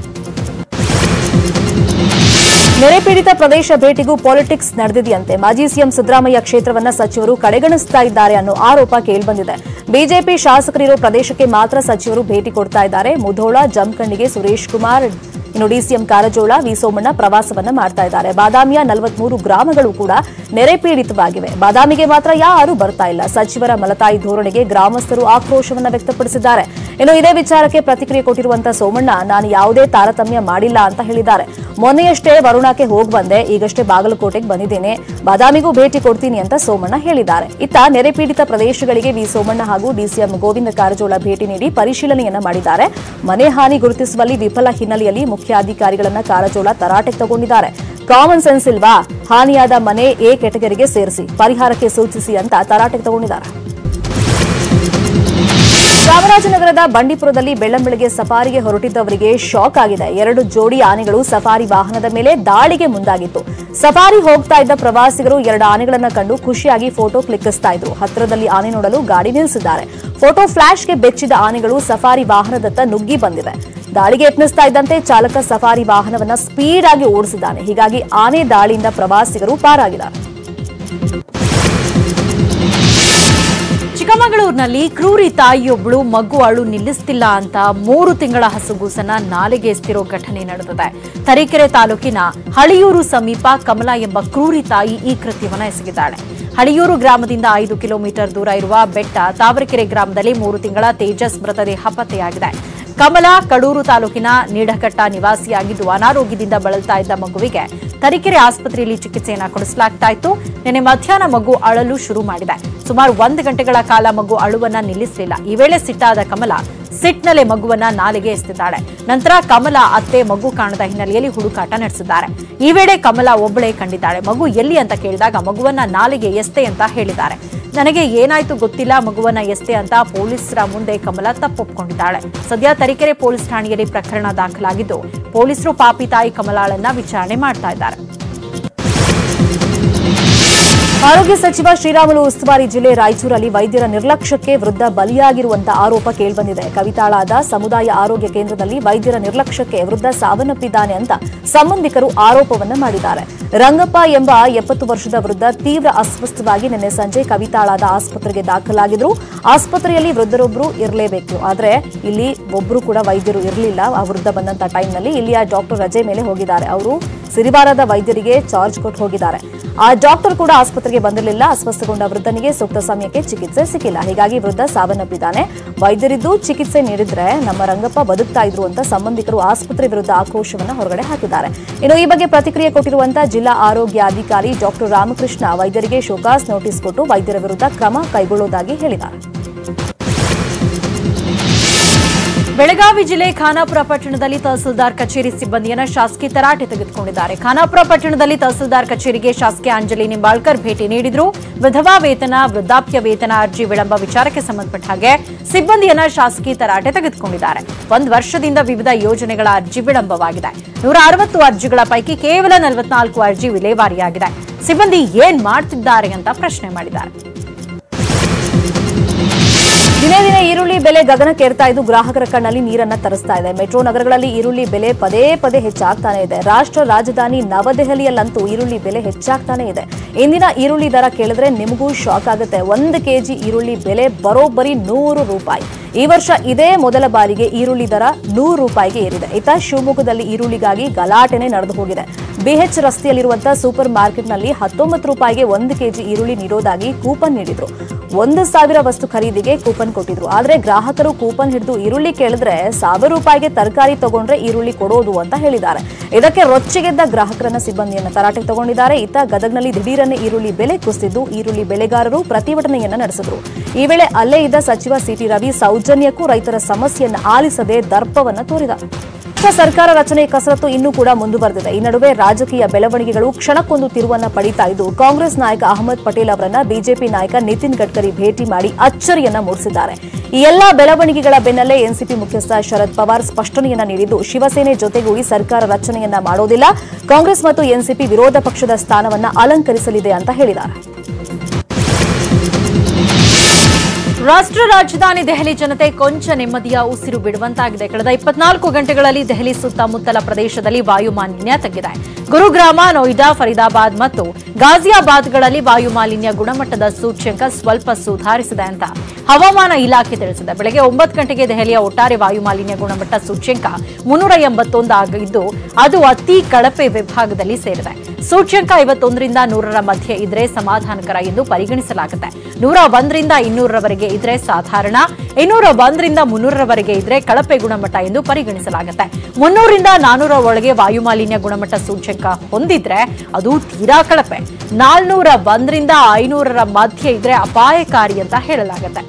ನೆರೆ ಪೀಡಿತ ಪ್ರದೇಶ ಭೇಟಿಗೂ ಪಾಲಿಟಿಕ್ಸ್ ನಡೆದಿದೆಯಂತೆ ಮಾಜಿ ಸಿಎಂ ಸಿದ್ದರಾಮಯ್ಯ ಕ್ಷೇತ್ರವನ್ನು ಸಚಿವರು ಕಡೆಗಣಿಸ್ತಾ ಇದ್ದಾರೆ ಅನ್ನೋ ಆರೋಪ ಕೇಳಿಬಂದಿದೆ. ಬಿಜೆಪಿ ಶಾಸಕರಿರೋ ಪ್ರದೇಶಕ್ಕೆ ಮಾತ್ರ ಸಚಿವರು ಭೇಟಿ ಕೊಡ್ತಾ ಇದ್ದಾರೆ. ಮುಧೋಳ, ಜಮಖಂಡಿಗೆ ಸುರೇಶ್ ಕುಮಾರ್, ಇನ್ನು ಡಿಸಿಎಂ ಕಾರಜೋಳ, ವಿ ಸೋಮಣ್ಣ ಪ್ರವಾಸವನ್ನು ಮಾಡ್ತಾ ಇದ್ದಾರೆ. ಬಾದಾಮಿಯ ನಲವತ್ಮೂರು ಗ್ರಾಮಗಳು ಕೂಡ ನೆರೆ ಪೀಡಿತವಾಗಿವೆ. ಬಾದಾಮಿಗೆ ಮಾತ್ರ ಯಾರೂ ಬರ್ತಾ ಇಲ್ಲ. ಸಚಿವರ ಮಲತಾಯಿ ಧೋರಣೆಗೆ ಗ್ರಾಮಸ್ಥರು ಆಕ್ರೋಶವನ್ನು ವ್ಯಕ್ತಪಡಿಸಿದ್ದಾರೆ. ಇನ್ನು ಇದೇ ವಿಚಾರಕ್ಕೆ ಪ್ರತಿಕ್ರಿಯೆ ಕೊಟ್ಟಿರುವಂತಹ ಸೋಮಣ್ಣ, ನಾನು ಯಾವುದೇ ತಾರತಮ್ಯ ಮಾಡಿಲ್ಲ ಅಂತ ಹೇಳಿದ್ದಾರೆ. ಮೊನ್ನೆಯಷ್ಟೇ ವರುಣಾಕ್ಕೆ ಹೋಗಿ ಬಂದೆ, ಈಗಷ್ಟೇ ಬಾಗಲಕೋಟೆಗೆ ಬಂದಿದ್ದೇನೆ, ಬಾದಾಮಿಗೂ ಭೇಟಿ ಕೊಡ್ತೀನಿ ಅಂತ ಸೋಮಣ್ಣ ಹೇಳಿದ್ದಾರೆ. ಇತ್ತ ನೆರೆ ಪೀಡಿತ ಪ್ರದೇಶಗಳಿಗೆ ವಿ ಸೋಮಣ್ಣ ಹಾಗೂ ಡಿಸಿಎಂ ಗೋವಿಂದ ಕಾರಜೋಳ ಭೇಟಿ ನೀಡಿ ಪರಿಶೀಲನೆಯನ್ನ ಮಾಡಿದ್ದಾರೆ. ಮನೆ ಹಾನಿ ಗುರುತಿಸುವಲ್ಲಿ ವಿಫಲ ಹಿನ್ನೆಲೆಯಲ್ಲಿ ಮುಖ್ಯಾಧಿಕಾರಿಗಳನ್ನ ಕಾರಜೋಳ ತರಾಟೆಗೆ ತಗೊಂಡಿದ್ದಾರೆ. ಕಾಮನ್ ಸೆನ್ಸ್ ಇಲ್ವಾ? ಹಾನಿಯಾದ ಮನೆ ಎ ಕೆಟಗರಿಗೆ ಸೇರಿಸಿ ಪರಿಹಾರಕ್ಕೆ ಸೂಚಿಸಿ ಅಂತ ತರಾಟೆಗೆ ತಗೊಂಡಿದ್ದಾರೆ. ಚಾಮರಾಜನಗರದ ಬಂಡೀಪುರದಲ್ಲಿ ಬೆಳ್ಳಂಬೆಳಗ್ಗೆ ಸಫಾರಿಗೆ ಹೊರಟಿದ್ದವರಿಗೆ ಶಾಕ್ ಆಗಿದೆ. ಎರಡು ಜೋಡಿ ಆನೆಗಳು ಸಫಾರಿ ವಾಹನದ ಮೇಲೆ ದಾಳಿಗೆ ಮುಂದಾಗಿತ್ತು. ಸಫಾರಿ ಹೋಗ್ತಾ ಇದ್ದ ಪ್ರವಾಸಿಗರು ಎರಡು ಆನೆಗಳನ್ನು ಕಂಡು ಖುಷಿಯಾಗಿ ಫೋಟೋ ಕ್ಲಿಕ್ಕಿಸ್ತಾ ಇದ್ರು. ಹತ್ತಿರದಲ್ಲಿ ಆನೆ ನೋಡಲು ಗಾಡಿ ನಿಲ್ಲಿಸಿದ್ದಾರೆ. ಫೋಟೋ ಫ್ಲಾಶ್ಗೆ ಬೆಚ್ಚಿದ ಆನೆಗಳು ಸಫಾರಿ ವಾಹನದತ್ತ ನುಗ್ಗಿ ಬಂದಿವೆ. ದಾಳಿಗೆ ಯತ್ನಿಸ್ತಾ ಇದ್ದಂತೆ ಚಾಲಕ ಸಫಾರಿ ವಾಹನವನ್ನ ಸ್ಪೀಡ್ ಆಗಿ ಓಡಿಸಿದ್ದಾನೆ. ಹೀಗಾಗಿ ಆನೆ ದಾಳಿಯಿಂದ ಪ್ರವಾಸಿಗರು ಪಾರಾಗಿದ್ದಾರೆ. ಚಿಕ್ಕಮಗಳೂರಿನಲ್ಲಿ ಕ್ರೂರಿ ತಾಯಿಯೊಬ್ಬಳು ಮಗು ಅಳು ನಿಲ್ಲಿಸ್ತಿಲ್ಲ ಅಂತ ಮೂರು ತಿಂಗಳ ಹಸುಗೂಸನ್ನ ನಾಲೆಗೆ ಎಸ್ತಿರೋ ಘಟನೆ ನಡೆದಿದೆ. ತರೀಕೆರೆ ತಾಲೂಕಿನ ಹಳಿಯೂರು ಸಮೀಪ ಕಮಲಾ ಎಂಬ ಕ್ರೂರಿ ತಾಯಿ ಈ ಕೃತ್ಯವನ್ನು ಎಸಗಿದ್ದಾಳೆ. ಹಳಿಯೂರು ಗ್ರಾಮದಿಂದ ಐದು ಕಿಲೋಮೀಟರ್ ದೂರ ಇರುವ ಬೆಟ್ಟ ತಾವರೆಕೆರೆ ಗ್ರಾಮದಲ್ಲಿ ಮೂರು ತಿಂಗಳ ತೇಜಸ್ ಮೃತದೇಹ ಪತ್ತೆಯಾಗಿದೆ. ಕಮಲಾ ಕಡೂರು ತಾಲೂಕಿನ ನೀಡಘಟ್ಟ ನಿವಾಸಿಯಾಗಿದ್ದು ಅನಾರೋಗ್ಯದಿಂದ ಬಳಲ್ತಾ ಇದ್ದ ಮಗುವಿಗೆ ತರೀಕೆರೆ ಆಸ್ಪತ್ರೆಯಲ್ಲಿ ಚಿಕಿತ್ಸೆಯನ್ನು ಕೊಡಿಸಲಾಗ್ತಾ ಇತ್ತು. ನಿನ್ನೆ ಮಧ್ಯಾಹ್ನ ಮಗು ಅಳಲು ಶುರು ಮಾಡಿದೆ. ಸುಮಾರು ಒಂದು ಗಂಟೆಗಳ ಕಾಲ ಮಗು ಅಳುವನ್ನ ನಿಲ್ಲಿಸಲಿಲ್ಲ. ಈ ವೇಳೆ ಸಿಟ್ಟಾದ ಕಮಲಾ ಸಿಟ್ನಲ್ಲೇ ಮಗುವನ್ನ ನಾಲಿಗೆ ಎಸೆದಿದ್ದಾಳೆ. ನಂತರ ಕಮಲಾ ಅತ್ತೆ ಮಗು ಕಾಣದ ಹಿನ್ನೆಲೆಯಲ್ಲಿ ಹುಡುಕಾಟ ನಡೆಸಿದ್ದಾರೆ. ಈ ವೇಳೆ ಕಮಲಾ ಒಬ್ಬಳೇ ಕಂಡಿದ್ದಾಳೆ. ಮಗು ಎಲ್ಲಿ ಅಂತ ಕೇಳಿದಾಗ ಮಗುವನ್ನ ನಾಲಿಗೆ ಎಸ್ತೆ ಅಂತ ಹೇಳಿದ್ದಾರೆ. ನನಗೆ ಏನಾಯ್ತು ಗೊತ್ತಿಲ್ಲ, ಮಗುವನ್ನ ಎಸ್ತೆ ಅಂತ ಪೊಲೀಸರ ಮುಂದೆ ಕಮಲಾ ತಪ್ಪೊಪ್ಪಿಕೊಂಡಿದ್ದಾಳೆ. ಸದ್ಯ ತರೀಕೆರೆ ಪೊಲೀಸ್ ಠಾಣೆಯಲ್ಲಿ ಪ್ರಕರಣ ದಾಖಲಾಗಿದ್ದು ಪೊಲೀಸರು ಪಾಪಿ ತಾಯಿ ಕಮಲಾಳನ್ನ ವಿಚಾರಣೆ ಮಾಡ್ತಾ ಇದ್ದಾರೆ. ಆರೋಗ್ಯ ಸಚಿವ ಶ್ರೀರಾಮುಲು ಉಸ್ತುವಾರಿ ಜಿಲ್ಲೆ ರಾಯಚೂರಲ್ಲಿ ವೈದ್ಯರ ನಿರ್ಲಕ್ಷ್ಯಕ್ಕೆ ವೃದ್ಧ ಬಲಿಯಾಗಿರುವಂತಹ ಆರೋಪ ಕೇಳಿಬಂದಿದೆ. ಕವಿತಾಳಾದ ಸಮುದಾಯ ಆರೋಗ್ಯ ಕೇಂದ್ರದಲ್ಲಿ ವೈದ್ಯರ ನಿರ್ಲಕ್ಷ್ಯಕ್ಕೆ ವೃದ್ಧ ಸಾವನ್ನಪ್ಪಿದ್ದಾನೆ ಅಂತ ಸಂಬಂಧಿಕರು ಆರೋಪವನ್ನು ಮಾಡಿದ್ದಾರೆ. ರಂಗಪ್ಪ ಎಂಬ ಎಪ್ಪತ್ತು ವರ್ಷದ ವೃದ್ಧ ತೀವ್ರ ಅಸ್ವಸ್ಥವಾಗಿ ನಿನ್ನೆ ಸಂಜೆ ಕವಿತಾಳಾದ ಆಸ್ಪತ್ರೆಗೆ ದಾಖಲಾಗಿದ್ರು. ಆಸ್ಪತ್ರೆಯಲ್ಲಿ ವೃದ್ಧರೊಬ್ಬರು ಇರಲೇಬೇಕು, ಆದರೆ ಇಲ್ಲಿ ಒಬ್ಬರು ಕೂಡ ವೈದ್ಯರು ಇರಲಿಲ್ಲ. ಆ ವೃದ್ಧ ಬಂದಂಥ ಟೈಮ್ನಲ್ಲಿ ಇಲ್ಲಿಯ ಡಾಕ್ಟರ್ ರಜೆ ಮೇಲೆ ಹೋಗಿದ್ದಾರೆ. ಅವರು ಸಿರಿವಾರದ ವೈದ್ಯರಿಗೆ ಚಾರ್ಜ್ ಕೊಟ್ಟು ಹೋಗಿದ್ದಾರೆ. ಆ ಡಾಕ್ಟರ್ ಕೂಡ ಆಸ್ಪತ್ರೆಗೆ ಬಂದಿರಲಿಲ್ಲ. ಅಸ್ವಸ್ಥಗೊಂಡ ವೃದ್ಧನಿಗೆ ಸೂಕ್ತ ಸಮಯಕ್ಕೆ ಚಿಕಿತ್ಸೆ ಸಿಕ್ಕಿಲ್ಲ. ಹೀಗಾಗಿ ವೃದ್ಧ ಸಾವನ್ನಪ್ಪಿದ್ದಾನೆ. ವೈದ್ಯರಿದ್ದು ಚಿಕಿತ್ಸೆ ನೀಡಿದ್ರೆ ನಮ್ಮ ರಂಗಪ್ಪ ಬದುಕ್ತಾ ಇದ್ರು ಅಂತ ಸಂಬಂಧಿಕರು ಆಸ್ಪತ್ರೆ ವಿರುದ್ಧ ಆಕ್ರೋಶವನ್ನು ಹೊರಗಡೆ ಹಾಕಿದ್ದಾರೆ. ಇನ್ನು ಈ ಬಗ್ಗೆ ಪ್ರತಿಕ್ರಿಯೆ ಕೊಟ್ಟಿರುವಂತಹ ಜಿಲ್ಲಾ ಆರೋಗ್ಯಾಧಿಕಾರಿ ಡಾಕ್ಟರ್ ರಾಮಕೃಷ್ಣ ವೈದ್ಯರಿಗೆ ಶೋಕಾಸ್ ನೋಟಿಸ್ ಕೊಟ್ಟು ವೈದ್ಯರ ವಿರುದ್ಧ ಕ್ರಮ ಕೈಗೊಳ್ಳುವುದಾಗಿ ಹೇಳಿದ್ದಾರೆ. ಬೆಳಗಾವಿ ಜಿಲ್ಲೆ ಖಾನಾಪುರ ಪಟ್ಟಣದಲ್ಲಿ ತಹಸೀಲ್ದಾರ್ ಕಚೇರಿ ಸಿಬ್ಬಂದಿಯನ್ನು ಶಾಸಕಿ ತರಾಟೆ ತೆಗೆದುಕೊಂಡಿದ್ದಾರೆ. ಖಾನಾಪುರ ಪಟ್ಟಣದಲ್ಲಿ ತಹಸೀಲ್ದಾರ್ ಕಚೇರಿಗೆ ಶಾಸಕಿ ಅಂಜಲಿ ನಿಂಬಾಳ್ಕರ್ ಭೇಟಿ ನೀಡಿದ್ರು. ವಿಧವಾ ವೇತನ, ವೃದ್ಧಾಪ್ಯ ವೇತನ ಅರ್ಜಿ ವಿಳಂಬ ವಿಚಾರಕ್ಕೆ ಸಂಬಂಧಪಟ್ಟ ಹಾಗೆ ಸಿಬ್ಬಂದಿಯನ್ನ ಶಾಸಕಿ ತರಾಟೆ ತೆಗೆದುಕೊಂಡಿದ್ದಾರೆ. ಒಂದು ವರ್ಷದಿಂದ ವಿವಿಧ ಯೋಜನೆಗಳ ಅರ್ಜಿ ವಿಳಂಬವಾಗಿದೆ. ನೂರ ಅರವತ್ತು ಅರ್ಜಿಗಳ ಪೈಕಿ ಕೇವಲ ನಲವತ್ನಾಲ್ಕು ಅರ್ಜಿ ವಿಲೇವಾರಿಯಾಗಿದೆ. ಸಿಬ್ಬಂದಿ ಏನ್ ಮಾಡ್ತಿದ್ದಾರೆ ಅಂತ ಪ್ರಶ್ನೆ ಮಾಡಿದ್ದಾರೆ. ದಿನೇ ದಿನೇ ಈರುಳ್ಳಿ ಬೆಲೆ ಗಗನಕ್ಕೇರ್ತಾ ಇದ್ದು ಗ್ರಾಹಕರ ಕಣ್ಣಲ್ಲಿ ನೀರನ್ನ ತರಿಸ್ತಾ ಇದೆ. ಮೆಟ್ರೋ ನಗರಗಳಲ್ಲಿ ಈರುಳ್ಳಿ ಬೆಲೆ ಪದೇ ಪದೇ ಹೆಚ್ಚಾಗ್ತಾನೆ ಇದೆ. ರಾಷ್ಟ್ರ ರಾಜಧಾನಿ ನವದೆಹಲಿಯಲ್ಲಂತೂ ಈರುಳ್ಳಿ ಬೆಲೆ ಹೆಚ್ಚಾಗ್ತಾನೆ ಇದೆ. ಇಂದಿನ ಈರುಳ್ಳಿ ದರ ಕೇಳಿದ್ರೆ ನಿಮಗೂ ಶಾಕ್ ಆಗುತ್ತೆ. ಒಂದು ಕೆಜಿ ಈರುಳ್ಳಿ ಬೆಲೆ ಬರೋಬ್ಬರಿ ನೂರು ರೂಪಾಯಿ. ಈ ವರ್ಷ ಇದೇ ಮೊದಲ ಬಾರಿಗೆ ಈರುಳ್ಳಿ ದರ ನೂರು ರೂಪಾಯಿಗೆ ಏರಿದೆ. ಇತ ಶಿವಮೊಗ್ಗದಲ್ಲಿ ಈರುಳ್ಳಿಗಾಗಿ ಗಲಾಟೆನೆ ನಡೆದು ಹೋಗಿದೆ. ಬಿಎಚ್ ರಸ್ತೆಯಲ್ಲಿರುವಂತಹ ಸೂಪರ್ ಮಾರ್ಕೆಟ್ನಲ್ಲಿ ಹತ್ತೊಂಬತ್ತು ರೂಪಾಯಿಗೆ ಒಂದು ಕೆಜಿ ಈರುಳ್ಳಿ ನೀಡೋದಾಗಿ ಕೂಪನ್ ನೀಡಿದ್ರು. ಒಂದು ಸಾವಿರ ವಸ್ತು ಖರೀದಿಗೆ ಕೂಪನ್ ಕೊಟ್ಟಿದ್ರು. ಆದ್ರೆ ಗ್ರಾಹಕರು ಕೂಪನ್ ಹಿಡಿದು ಈರುಳ್ಳಿ ಕೇಳಿದ್ರೆ ಸಾವಿರ ರೂಪಾಯಿಗೆ ತರಕಾರಿ ತಗೊಂಡ್ರೆ ಈರುಳ್ಳಿ ಕೊಡೋದು ಅಂತ ಹೇಳಿದ್ದಾರೆ. ಇದಕ್ಕೆ ರೊಚ್ಚಿಗೆದ್ದ ಗ್ರಾಹಕರನ್ನ ಸಿಬ್ಬಂದಿಯನ್ನ ತರಾಟೆಗೆ ತಗೊಂಡಿದ್ದಾರೆ. ಇತ್ತ ಗದಗನಲ್ಲಿ ದಿಢೀರನ್ನೇ ಈರುಳ್ಳಿ ಬೆಲೆ ಕುಸಿದಿದ್ದು ಈರುಳ್ಳಿ ಬೆಳೆಗಾರರು ಪ್ರತಿಭಟನೆಯನ್ನ ನಡೆಸಿದ್ರು. ಈ ವೇಳೆ ಅಲ್ಲೇ ಇದ್ದ ಸಚಿವ ಸಿಟಿ ರವಿ ಸೌಜನ್ಯಕ್ಕೂ ರೈತರ ಸಮಸ್ಯೆಯನ್ನು ಆಲಿಸದೆ ದರ್ಪವನ್ನು ತೋರಿದರು. ಸರ್ಕಾರ ರಚನೆ ಕಸರತ್ತು ಇನ್ನೂ ಕೂಡ ಮುಂದುವರೆದಿದೆ. ಈ ನಡುವೆ ರಾಜಕೀಯ ಬೆಳವಣಿಗೆಗಳು ಕ್ಷಣಕ್ಕೊಂದು ತಿರುವನ್ನ ಪಡೀತಾ ಇದ್ದು ಕಾಂಗ್ರೆಸ್ ನಾಯಕ ಅಹಮದ್ ಪಟೇಲ್ ಅವರನ್ನ ಬಿಜೆಪಿ ನಾಯಕ ನಿತಿನ್ ಗಡ್ಕರಿ ಭೇಟಿ ಮಾಡಿ ಅಚ್ಚರಿಯನ್ನ ಮೂಡಿಸಿದ್ದಾರೆ. ಈ ಎಲ್ಲಾ ಬೆಳವಣಿಗೆಗಳ ಬೆನ್ನಲ್ಲೇ ಎನ್ಸಿಪಿ ಮುಖ್ಯಸ್ಥ ಶರದ್ ಪವಾರ್ ಸ್ಪಷ್ಟನೆಯನ್ನ ನೀಡಿದ್ದು ಶಿವಸೇನೆ ಜೊತೆಗೂಡಿ ಸರ್ಕಾರ ರಚನೆಯನ್ನ ಮಾಡೋದಿಲ್ಲ, ಕಾಂಗ್ರೆಸ್ ಮತ್ತು ಎನ್ಸಿಪಿ ವಿರೋಧ ಪಕ್ಷದ ಸ್ಥಾನವನ್ನ ಅಲಂಕರಿಸಲಿದೆ ಅಂತ ಹೇಳಿದ್ದಾರೆ. ರಾಷ್ಟ್ರ ರಾಜಧಾನಿ ದೆಹಲಿ ಜನತೆ ಕೊಂಚ ನೆಮ್ಮದಿಯ ಉಸಿರು ಬಿಡುವಂತಾಗಿದೆ. ಕಳೆದ ಇಪ್ಪತ್ನಾಲ್ಕು ಗಂಟೆಗಳಲ್ಲಿ ದೆಹಲಿ ಸುತ್ತಮುತ್ತಲ ಪ್ರದೇಶದಲ್ಲಿ ವಾಯುಮಾಲಿನ್ಯ ತಗ್ಗಿದೆ. ಗುರುಗ್ರಾಮ, ನೋಯ್ಡಾ, ಫರೀದಾಬಾದ್ ಮತ್ತು ಗಾಜಿಯಾಬಾದ್ಗಳಲ್ಲಿ ವಾಯುಮಾಲಿನ್ಯ ಗುಣಮಟ್ಟದ ಸೂಚ್ಯಂಕ ಸ್ವಲ್ಪ ಸುಧಾರಿಸಿದೆ ಅಂತ ಹವಾಮಾನ ಇಲಾಖೆ ತಿಳಿಸಿದೆ. ಬೆಳಗ್ಗೆ ಒಂಬತ್ತು ಗಂಟೆಗೆ ದೆಹಲಿಯ ಒಟ್ಟಾರೆ ವಾಯುಮಾಲಿನ್ಯ ಗುಣಮಟ್ಟ ಸೂಚ್ಯಂಕ ಮುನ್ನೂರ ಎಂಬತ್ತೊಂದು ಆಗಿದ್ದು ಅದು ಅತಿ ಕಳಪೆ ವಿಭಾಗದಲ್ಲಿ ಸೇರಿದೆ. ಸೂಚ್ಯಂಕ ಐವತ್ತೊಂದರಿಂದ ನೂರರ ಮಧ್ಯೆ ಇದ್ರೆ ಸಮಾಧಾನಕರ ಎಂದು ಪರಿಗಣಿಸಲಾಗುತ್ತೆ. ನೂರ ಒಂದರಿಂದ ಇನ್ನೂರರವರೆಗೆ ಇದ್ರೆ ಸಾಧಾರಣ, ಇನ್ನೂರ ಒಂದರಿಂದ ಮುನ್ನೂರರವರೆಗೆ ಇದ್ರೆ ಕಳಪೆ ಗುಣಮಟ್ಟ ಎಂದು ಪರಿಗಣಿಸಲಾಗುತ್ತೆ. ಮುನ್ನೂರರಿಂದ ನಾನೂರ ಒಳಗೆ ವಾಯುಮಾಲಿನ್ಯ ಗುಣಮಟ್ಟ ಸೂಚ್ಯಂಕ ಹೊಂದಿದ್ರೆ ಅದು ತೀರಾ ಕಳಪೆ. ನಾಲ್ನೂರ ಒಂದರಿಂದ ಐನೂರರ ಮಧ್ಯೆ ಇದ್ರೆ ಅಪಾಯಕಾರಿ ಅಂತ ಹೇಳಲಾಗುತ್ತೆ.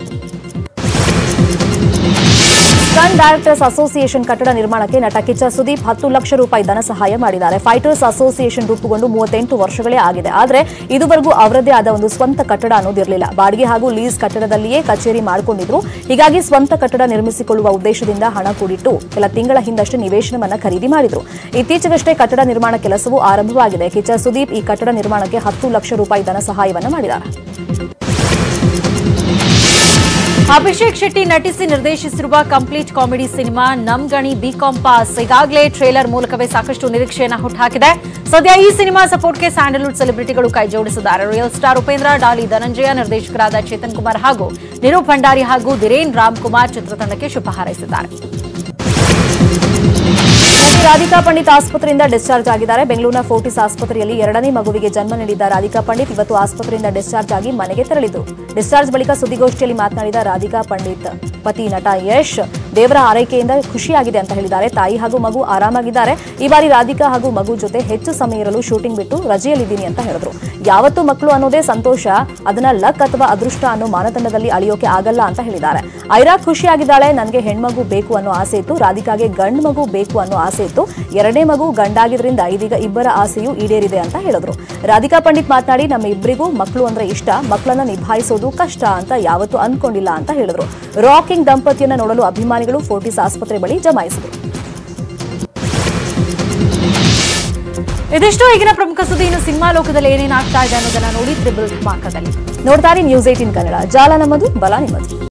ಸನ್ ಡೈರೆಕ್ಟರ್ಸ್ ಅಸೋಸಿಯೇಷನ್ ಕಟ್ಟಡ ನಿರ್ಮಾಣಕ್ಕೆ ನಟ ಕಿಚ್ಚ ಸುದೀಪ್ ಹತ್ತು ಲಕ್ಷ ರೂಪಾಯಿ ಧನ ಸಹಾಯ ಮಾಡಿದ್ದಾರೆ. ಫೈಟರ್ಸ್ ಅಸೋಸಿಯೇಷನ್ ರೂಪುಗೊಂಡು ಮೂವತ್ತೆಂಟು ವರ್ಷಗಳೇ ಆಗಿದೆ. ಆದರೆ ಇದುವರೆಗೂ ಅವರದೇ ಆದ ಒಂದು ಸ್ವಂತ ಕಟ್ಟಡ ಅನ್ನೋದಿರಲಿಲ್ಲ. ಬಾಡಿಗೆ ಹಾಗೂ ಲೀಸ್ ಕಟ್ಟಡದಲ್ಲಿಯೇ ಕಚೇರಿ ಮಾಡಿಕೊಂಡಿದ್ರು. ಹೀಗಾಗಿ ಸ್ವಂತ ಕಟ್ಟಡ ನಿರ್ಮಿಸಿಕೊಳ್ಳುವ ಉದ್ದೇಶದಿಂದ ಹಣ ಕೂಡಿಟ್ಟು ಕೆಲ ತಿಂಗಳ ಹಿಂದಷ್ಟೇ ನಿವೇಶನವನ್ನು ಖರೀದಿ ಮಾಡಿದ್ರು. ಇತ್ತೀಚೆಗಷ್ಟೇ ಕಟ್ಟಡ ನಿರ್ಮಾಣ ಕೆಲಸವೂ ಆರಂಭವಾಗಿದೆ. ಕಿಚ್ಚ ಸುದೀಪ್ ಈ ಕಟ್ಟಡ ನಿರ್ಮಾಣಕ್ಕೆ ಹತ್ತು ಲಕ್ಷ ರೂಪಾಯಿ ಧನ ಸಹಾಯವನ್ನು ಮಾಡಿದ್ದಾರೆ. ಅಭಿಷೇಕ್ ಶೆಟ್ಟಿ ನಟಿಸಿ ನಿರ್ದೇಶಿಸಿರುವ ಕಂಪ್ಲೀಟ್ ಕಾಮಿಡಿ ಸಿನಿಮಾ ನಮ್ ಗಣಿ ಬಿ ಕಾಂ ಪಾಸ್ ಈಗಾಗಲೇ ಟ್ರೇಲರ್ ಮೂಲಕವೇ ಸಾಕಷ್ಟು ನಿರೀಕ್ಷೆಯನ್ನು ಹುಟ್ಟುಹಾಕಿದೆ. ಸದ್ಯ ಈ ಸಿನಿಮಾ ಸಪೋರ್ಟ್ಗೆ ಸ್ಯಾಂಡಲ್ವುಡ್ ಸೆಲೆಬ್ರಿಟಿಗಳು ಕೈ ಜೋಡಿಸಿದ್ದಾರೆ. Real star Upendra, Dolly Dhananjaya, ನಿರ್ದೇಶಕರಾದ ಚೇತನ್ ಕುಮಾರ್ ಹಾಗೂ ನಿರೂಪ್ ಭಂಡಾರಿ ಹಾಗೂ ಧಿರೇನ್ ರಾಮ್ ಕುಮಾರ್ ಚಿತ್ರತಂಡಕ್ಕೆ ಶುಭ ಹಾರೈಸಿದ್ದಾರೆ. ರಾಧಿಕಾ ಪಂಡಿತ್ ಆಸ್ಪತ್ರೆಯಿಂದ ಡಿಸ್ಚಾರ್ಜ್ ಆಗಿದ್ದಾರೆ. ಬೆಂಗಳೂರಿನ ಫೋರ್ಟಿಸ್ ಆಸ್ಪತ್ರೆಯಲ್ಲಿ ಎರಡನೇ ಮಗುವಿಗೆ ಜನ್ಮ ನೀಡಿದ್ದ ರಾಧಿಕಾ ಪಂಡಿತ್ ಇವತ್ತು ಆಸ್ಪತ್ರೆಯಿಂದ ಡಿಸ್ಚಾರ್ಜ್ ಆಗಿ ಮನೆಗೆ ತೆರಳಿದ್ರು. ಡಿಸ್ಚಾರ್ಜ್ ಬಳಿಕ ಸುದ್ದಿಗೋಷ್ಠಿಯಲ್ಲಿ ಮಾತನಾಡಿದ ರಾಧಿಕಾ ಪಂಡಿತ್, ಪತಿ ನಟ ಯಶ್ ದೇವರ ಆರೈಕೆಯಿಂದ ಖುಷಿಯಾಗಿದೆ ಅಂತ ಹೇಳಿದ್ದಾರೆ. ತಾಯಿ ಹಾಗೂ ಮಗು ಆರಾಮಾಗಿದ್ದಾರೆ. ಈ ಬಾರಿ ರಾಧಿಕಾ ಹಾಗೂ ಮಗು ಜೊತೆ ಹೆಚ್ಚು ಸಮಯ ಇರಲು ಶೂಟಿಂಗ್ ಬಿಟ್ಟು ರಜೆಯಲ್ಲಿದ್ದೀನಿ ಅಂತ ಹೇಳಿದ್ರು. ಯಾವತ್ತೂ ಮಕ್ಕಳು ಅನ್ನೋದೇ ಸಂತೋಷ, ಅದನ್ನ ಲಕ್ ಅಥವಾ ಅದೃಷ್ಟ ಅನ್ನೋ ಮಾನದಂಡದಲ್ಲಿ ಅಳಿಯೋಕೆ ಆಗಲ್ಲ ಅಂತ ಹೇಳಿದ್ದಾರೆ. ಐರಾ ಖುಷಿಯಾಗಿದ್ದಾಳೆ. ನನಗೆ ಹೆಣ್ಮಗು ಬೇಕು ಅನ್ನೋ ಆಸೆ ಇತ್ತು, ರಾಧಿಕಾಗೆ ಗಂಡು ಮಗು ಬೇಕು ಅನ್ನೋ ಆಸೆ ಇತ್ತು. ಎರಡನೇ ಮಗು ಗಂಡಾಗಿದ್ರಿಂದ ಇದೀಗ ಇಬ್ಬರ ಆಸೆಯೂ ಈಡೇರಿದೆ ಅಂತ ಹೇಳಿದ್ರು. ರಾಧಿಕಾ ಪಂಡಿತ್ ಮಾತನಾಡಿ, ನಮ್ಮ ಇಬ್ಬರಿಗೂ ಮಕ್ಕಳು ಅಂದ್ರೆ ಇಷ್ಟ, ಮಕ್ಕಳನ್ನ ನಿಭಾಯಿಸೋದು ಕಷ್ಟ ಅಂತ ಯಾವತ್ತೂ ಅಂದ್ಕೊಂಡಿಲ್ಲ ಅಂತ ಹೇಳಿದ್ರು. ರಾಕಿಂಗ್ ದಂಪತಿಯನ್ನು ನೋಡಲು ಅಭಿಮಾನಿ ಫೋರ್ಟಿಸ್ ಆಸ್ಪತ್ರೆ ಬಳಿ ಜಮಾಯಿಸಿದರು. ಇದಿಷ್ಟು ಈಗಿನ ಪ್ರಮುಖ ಸುದ್ದಿ. ಇನ್ನು ಸಿನಿಮಾ ಲೋಕದಲ್ಲಿ ಏನೇನಾಗ್ತಾ ಇದೆ ಅನ್ನೋದನ್ನ ನೋಡಿ ತ್ರಿಬಲ್ ಧಮಾಕದಲ್ಲಿ ನೋಡ್ತಾರೆ ನ್ಯೂಸ್ ಏಟೀನ್ ಕನ್ನಡ. ಜಾಲ ನಮ್ಮದು, ಬಲ ನಿಮ್ಮದು.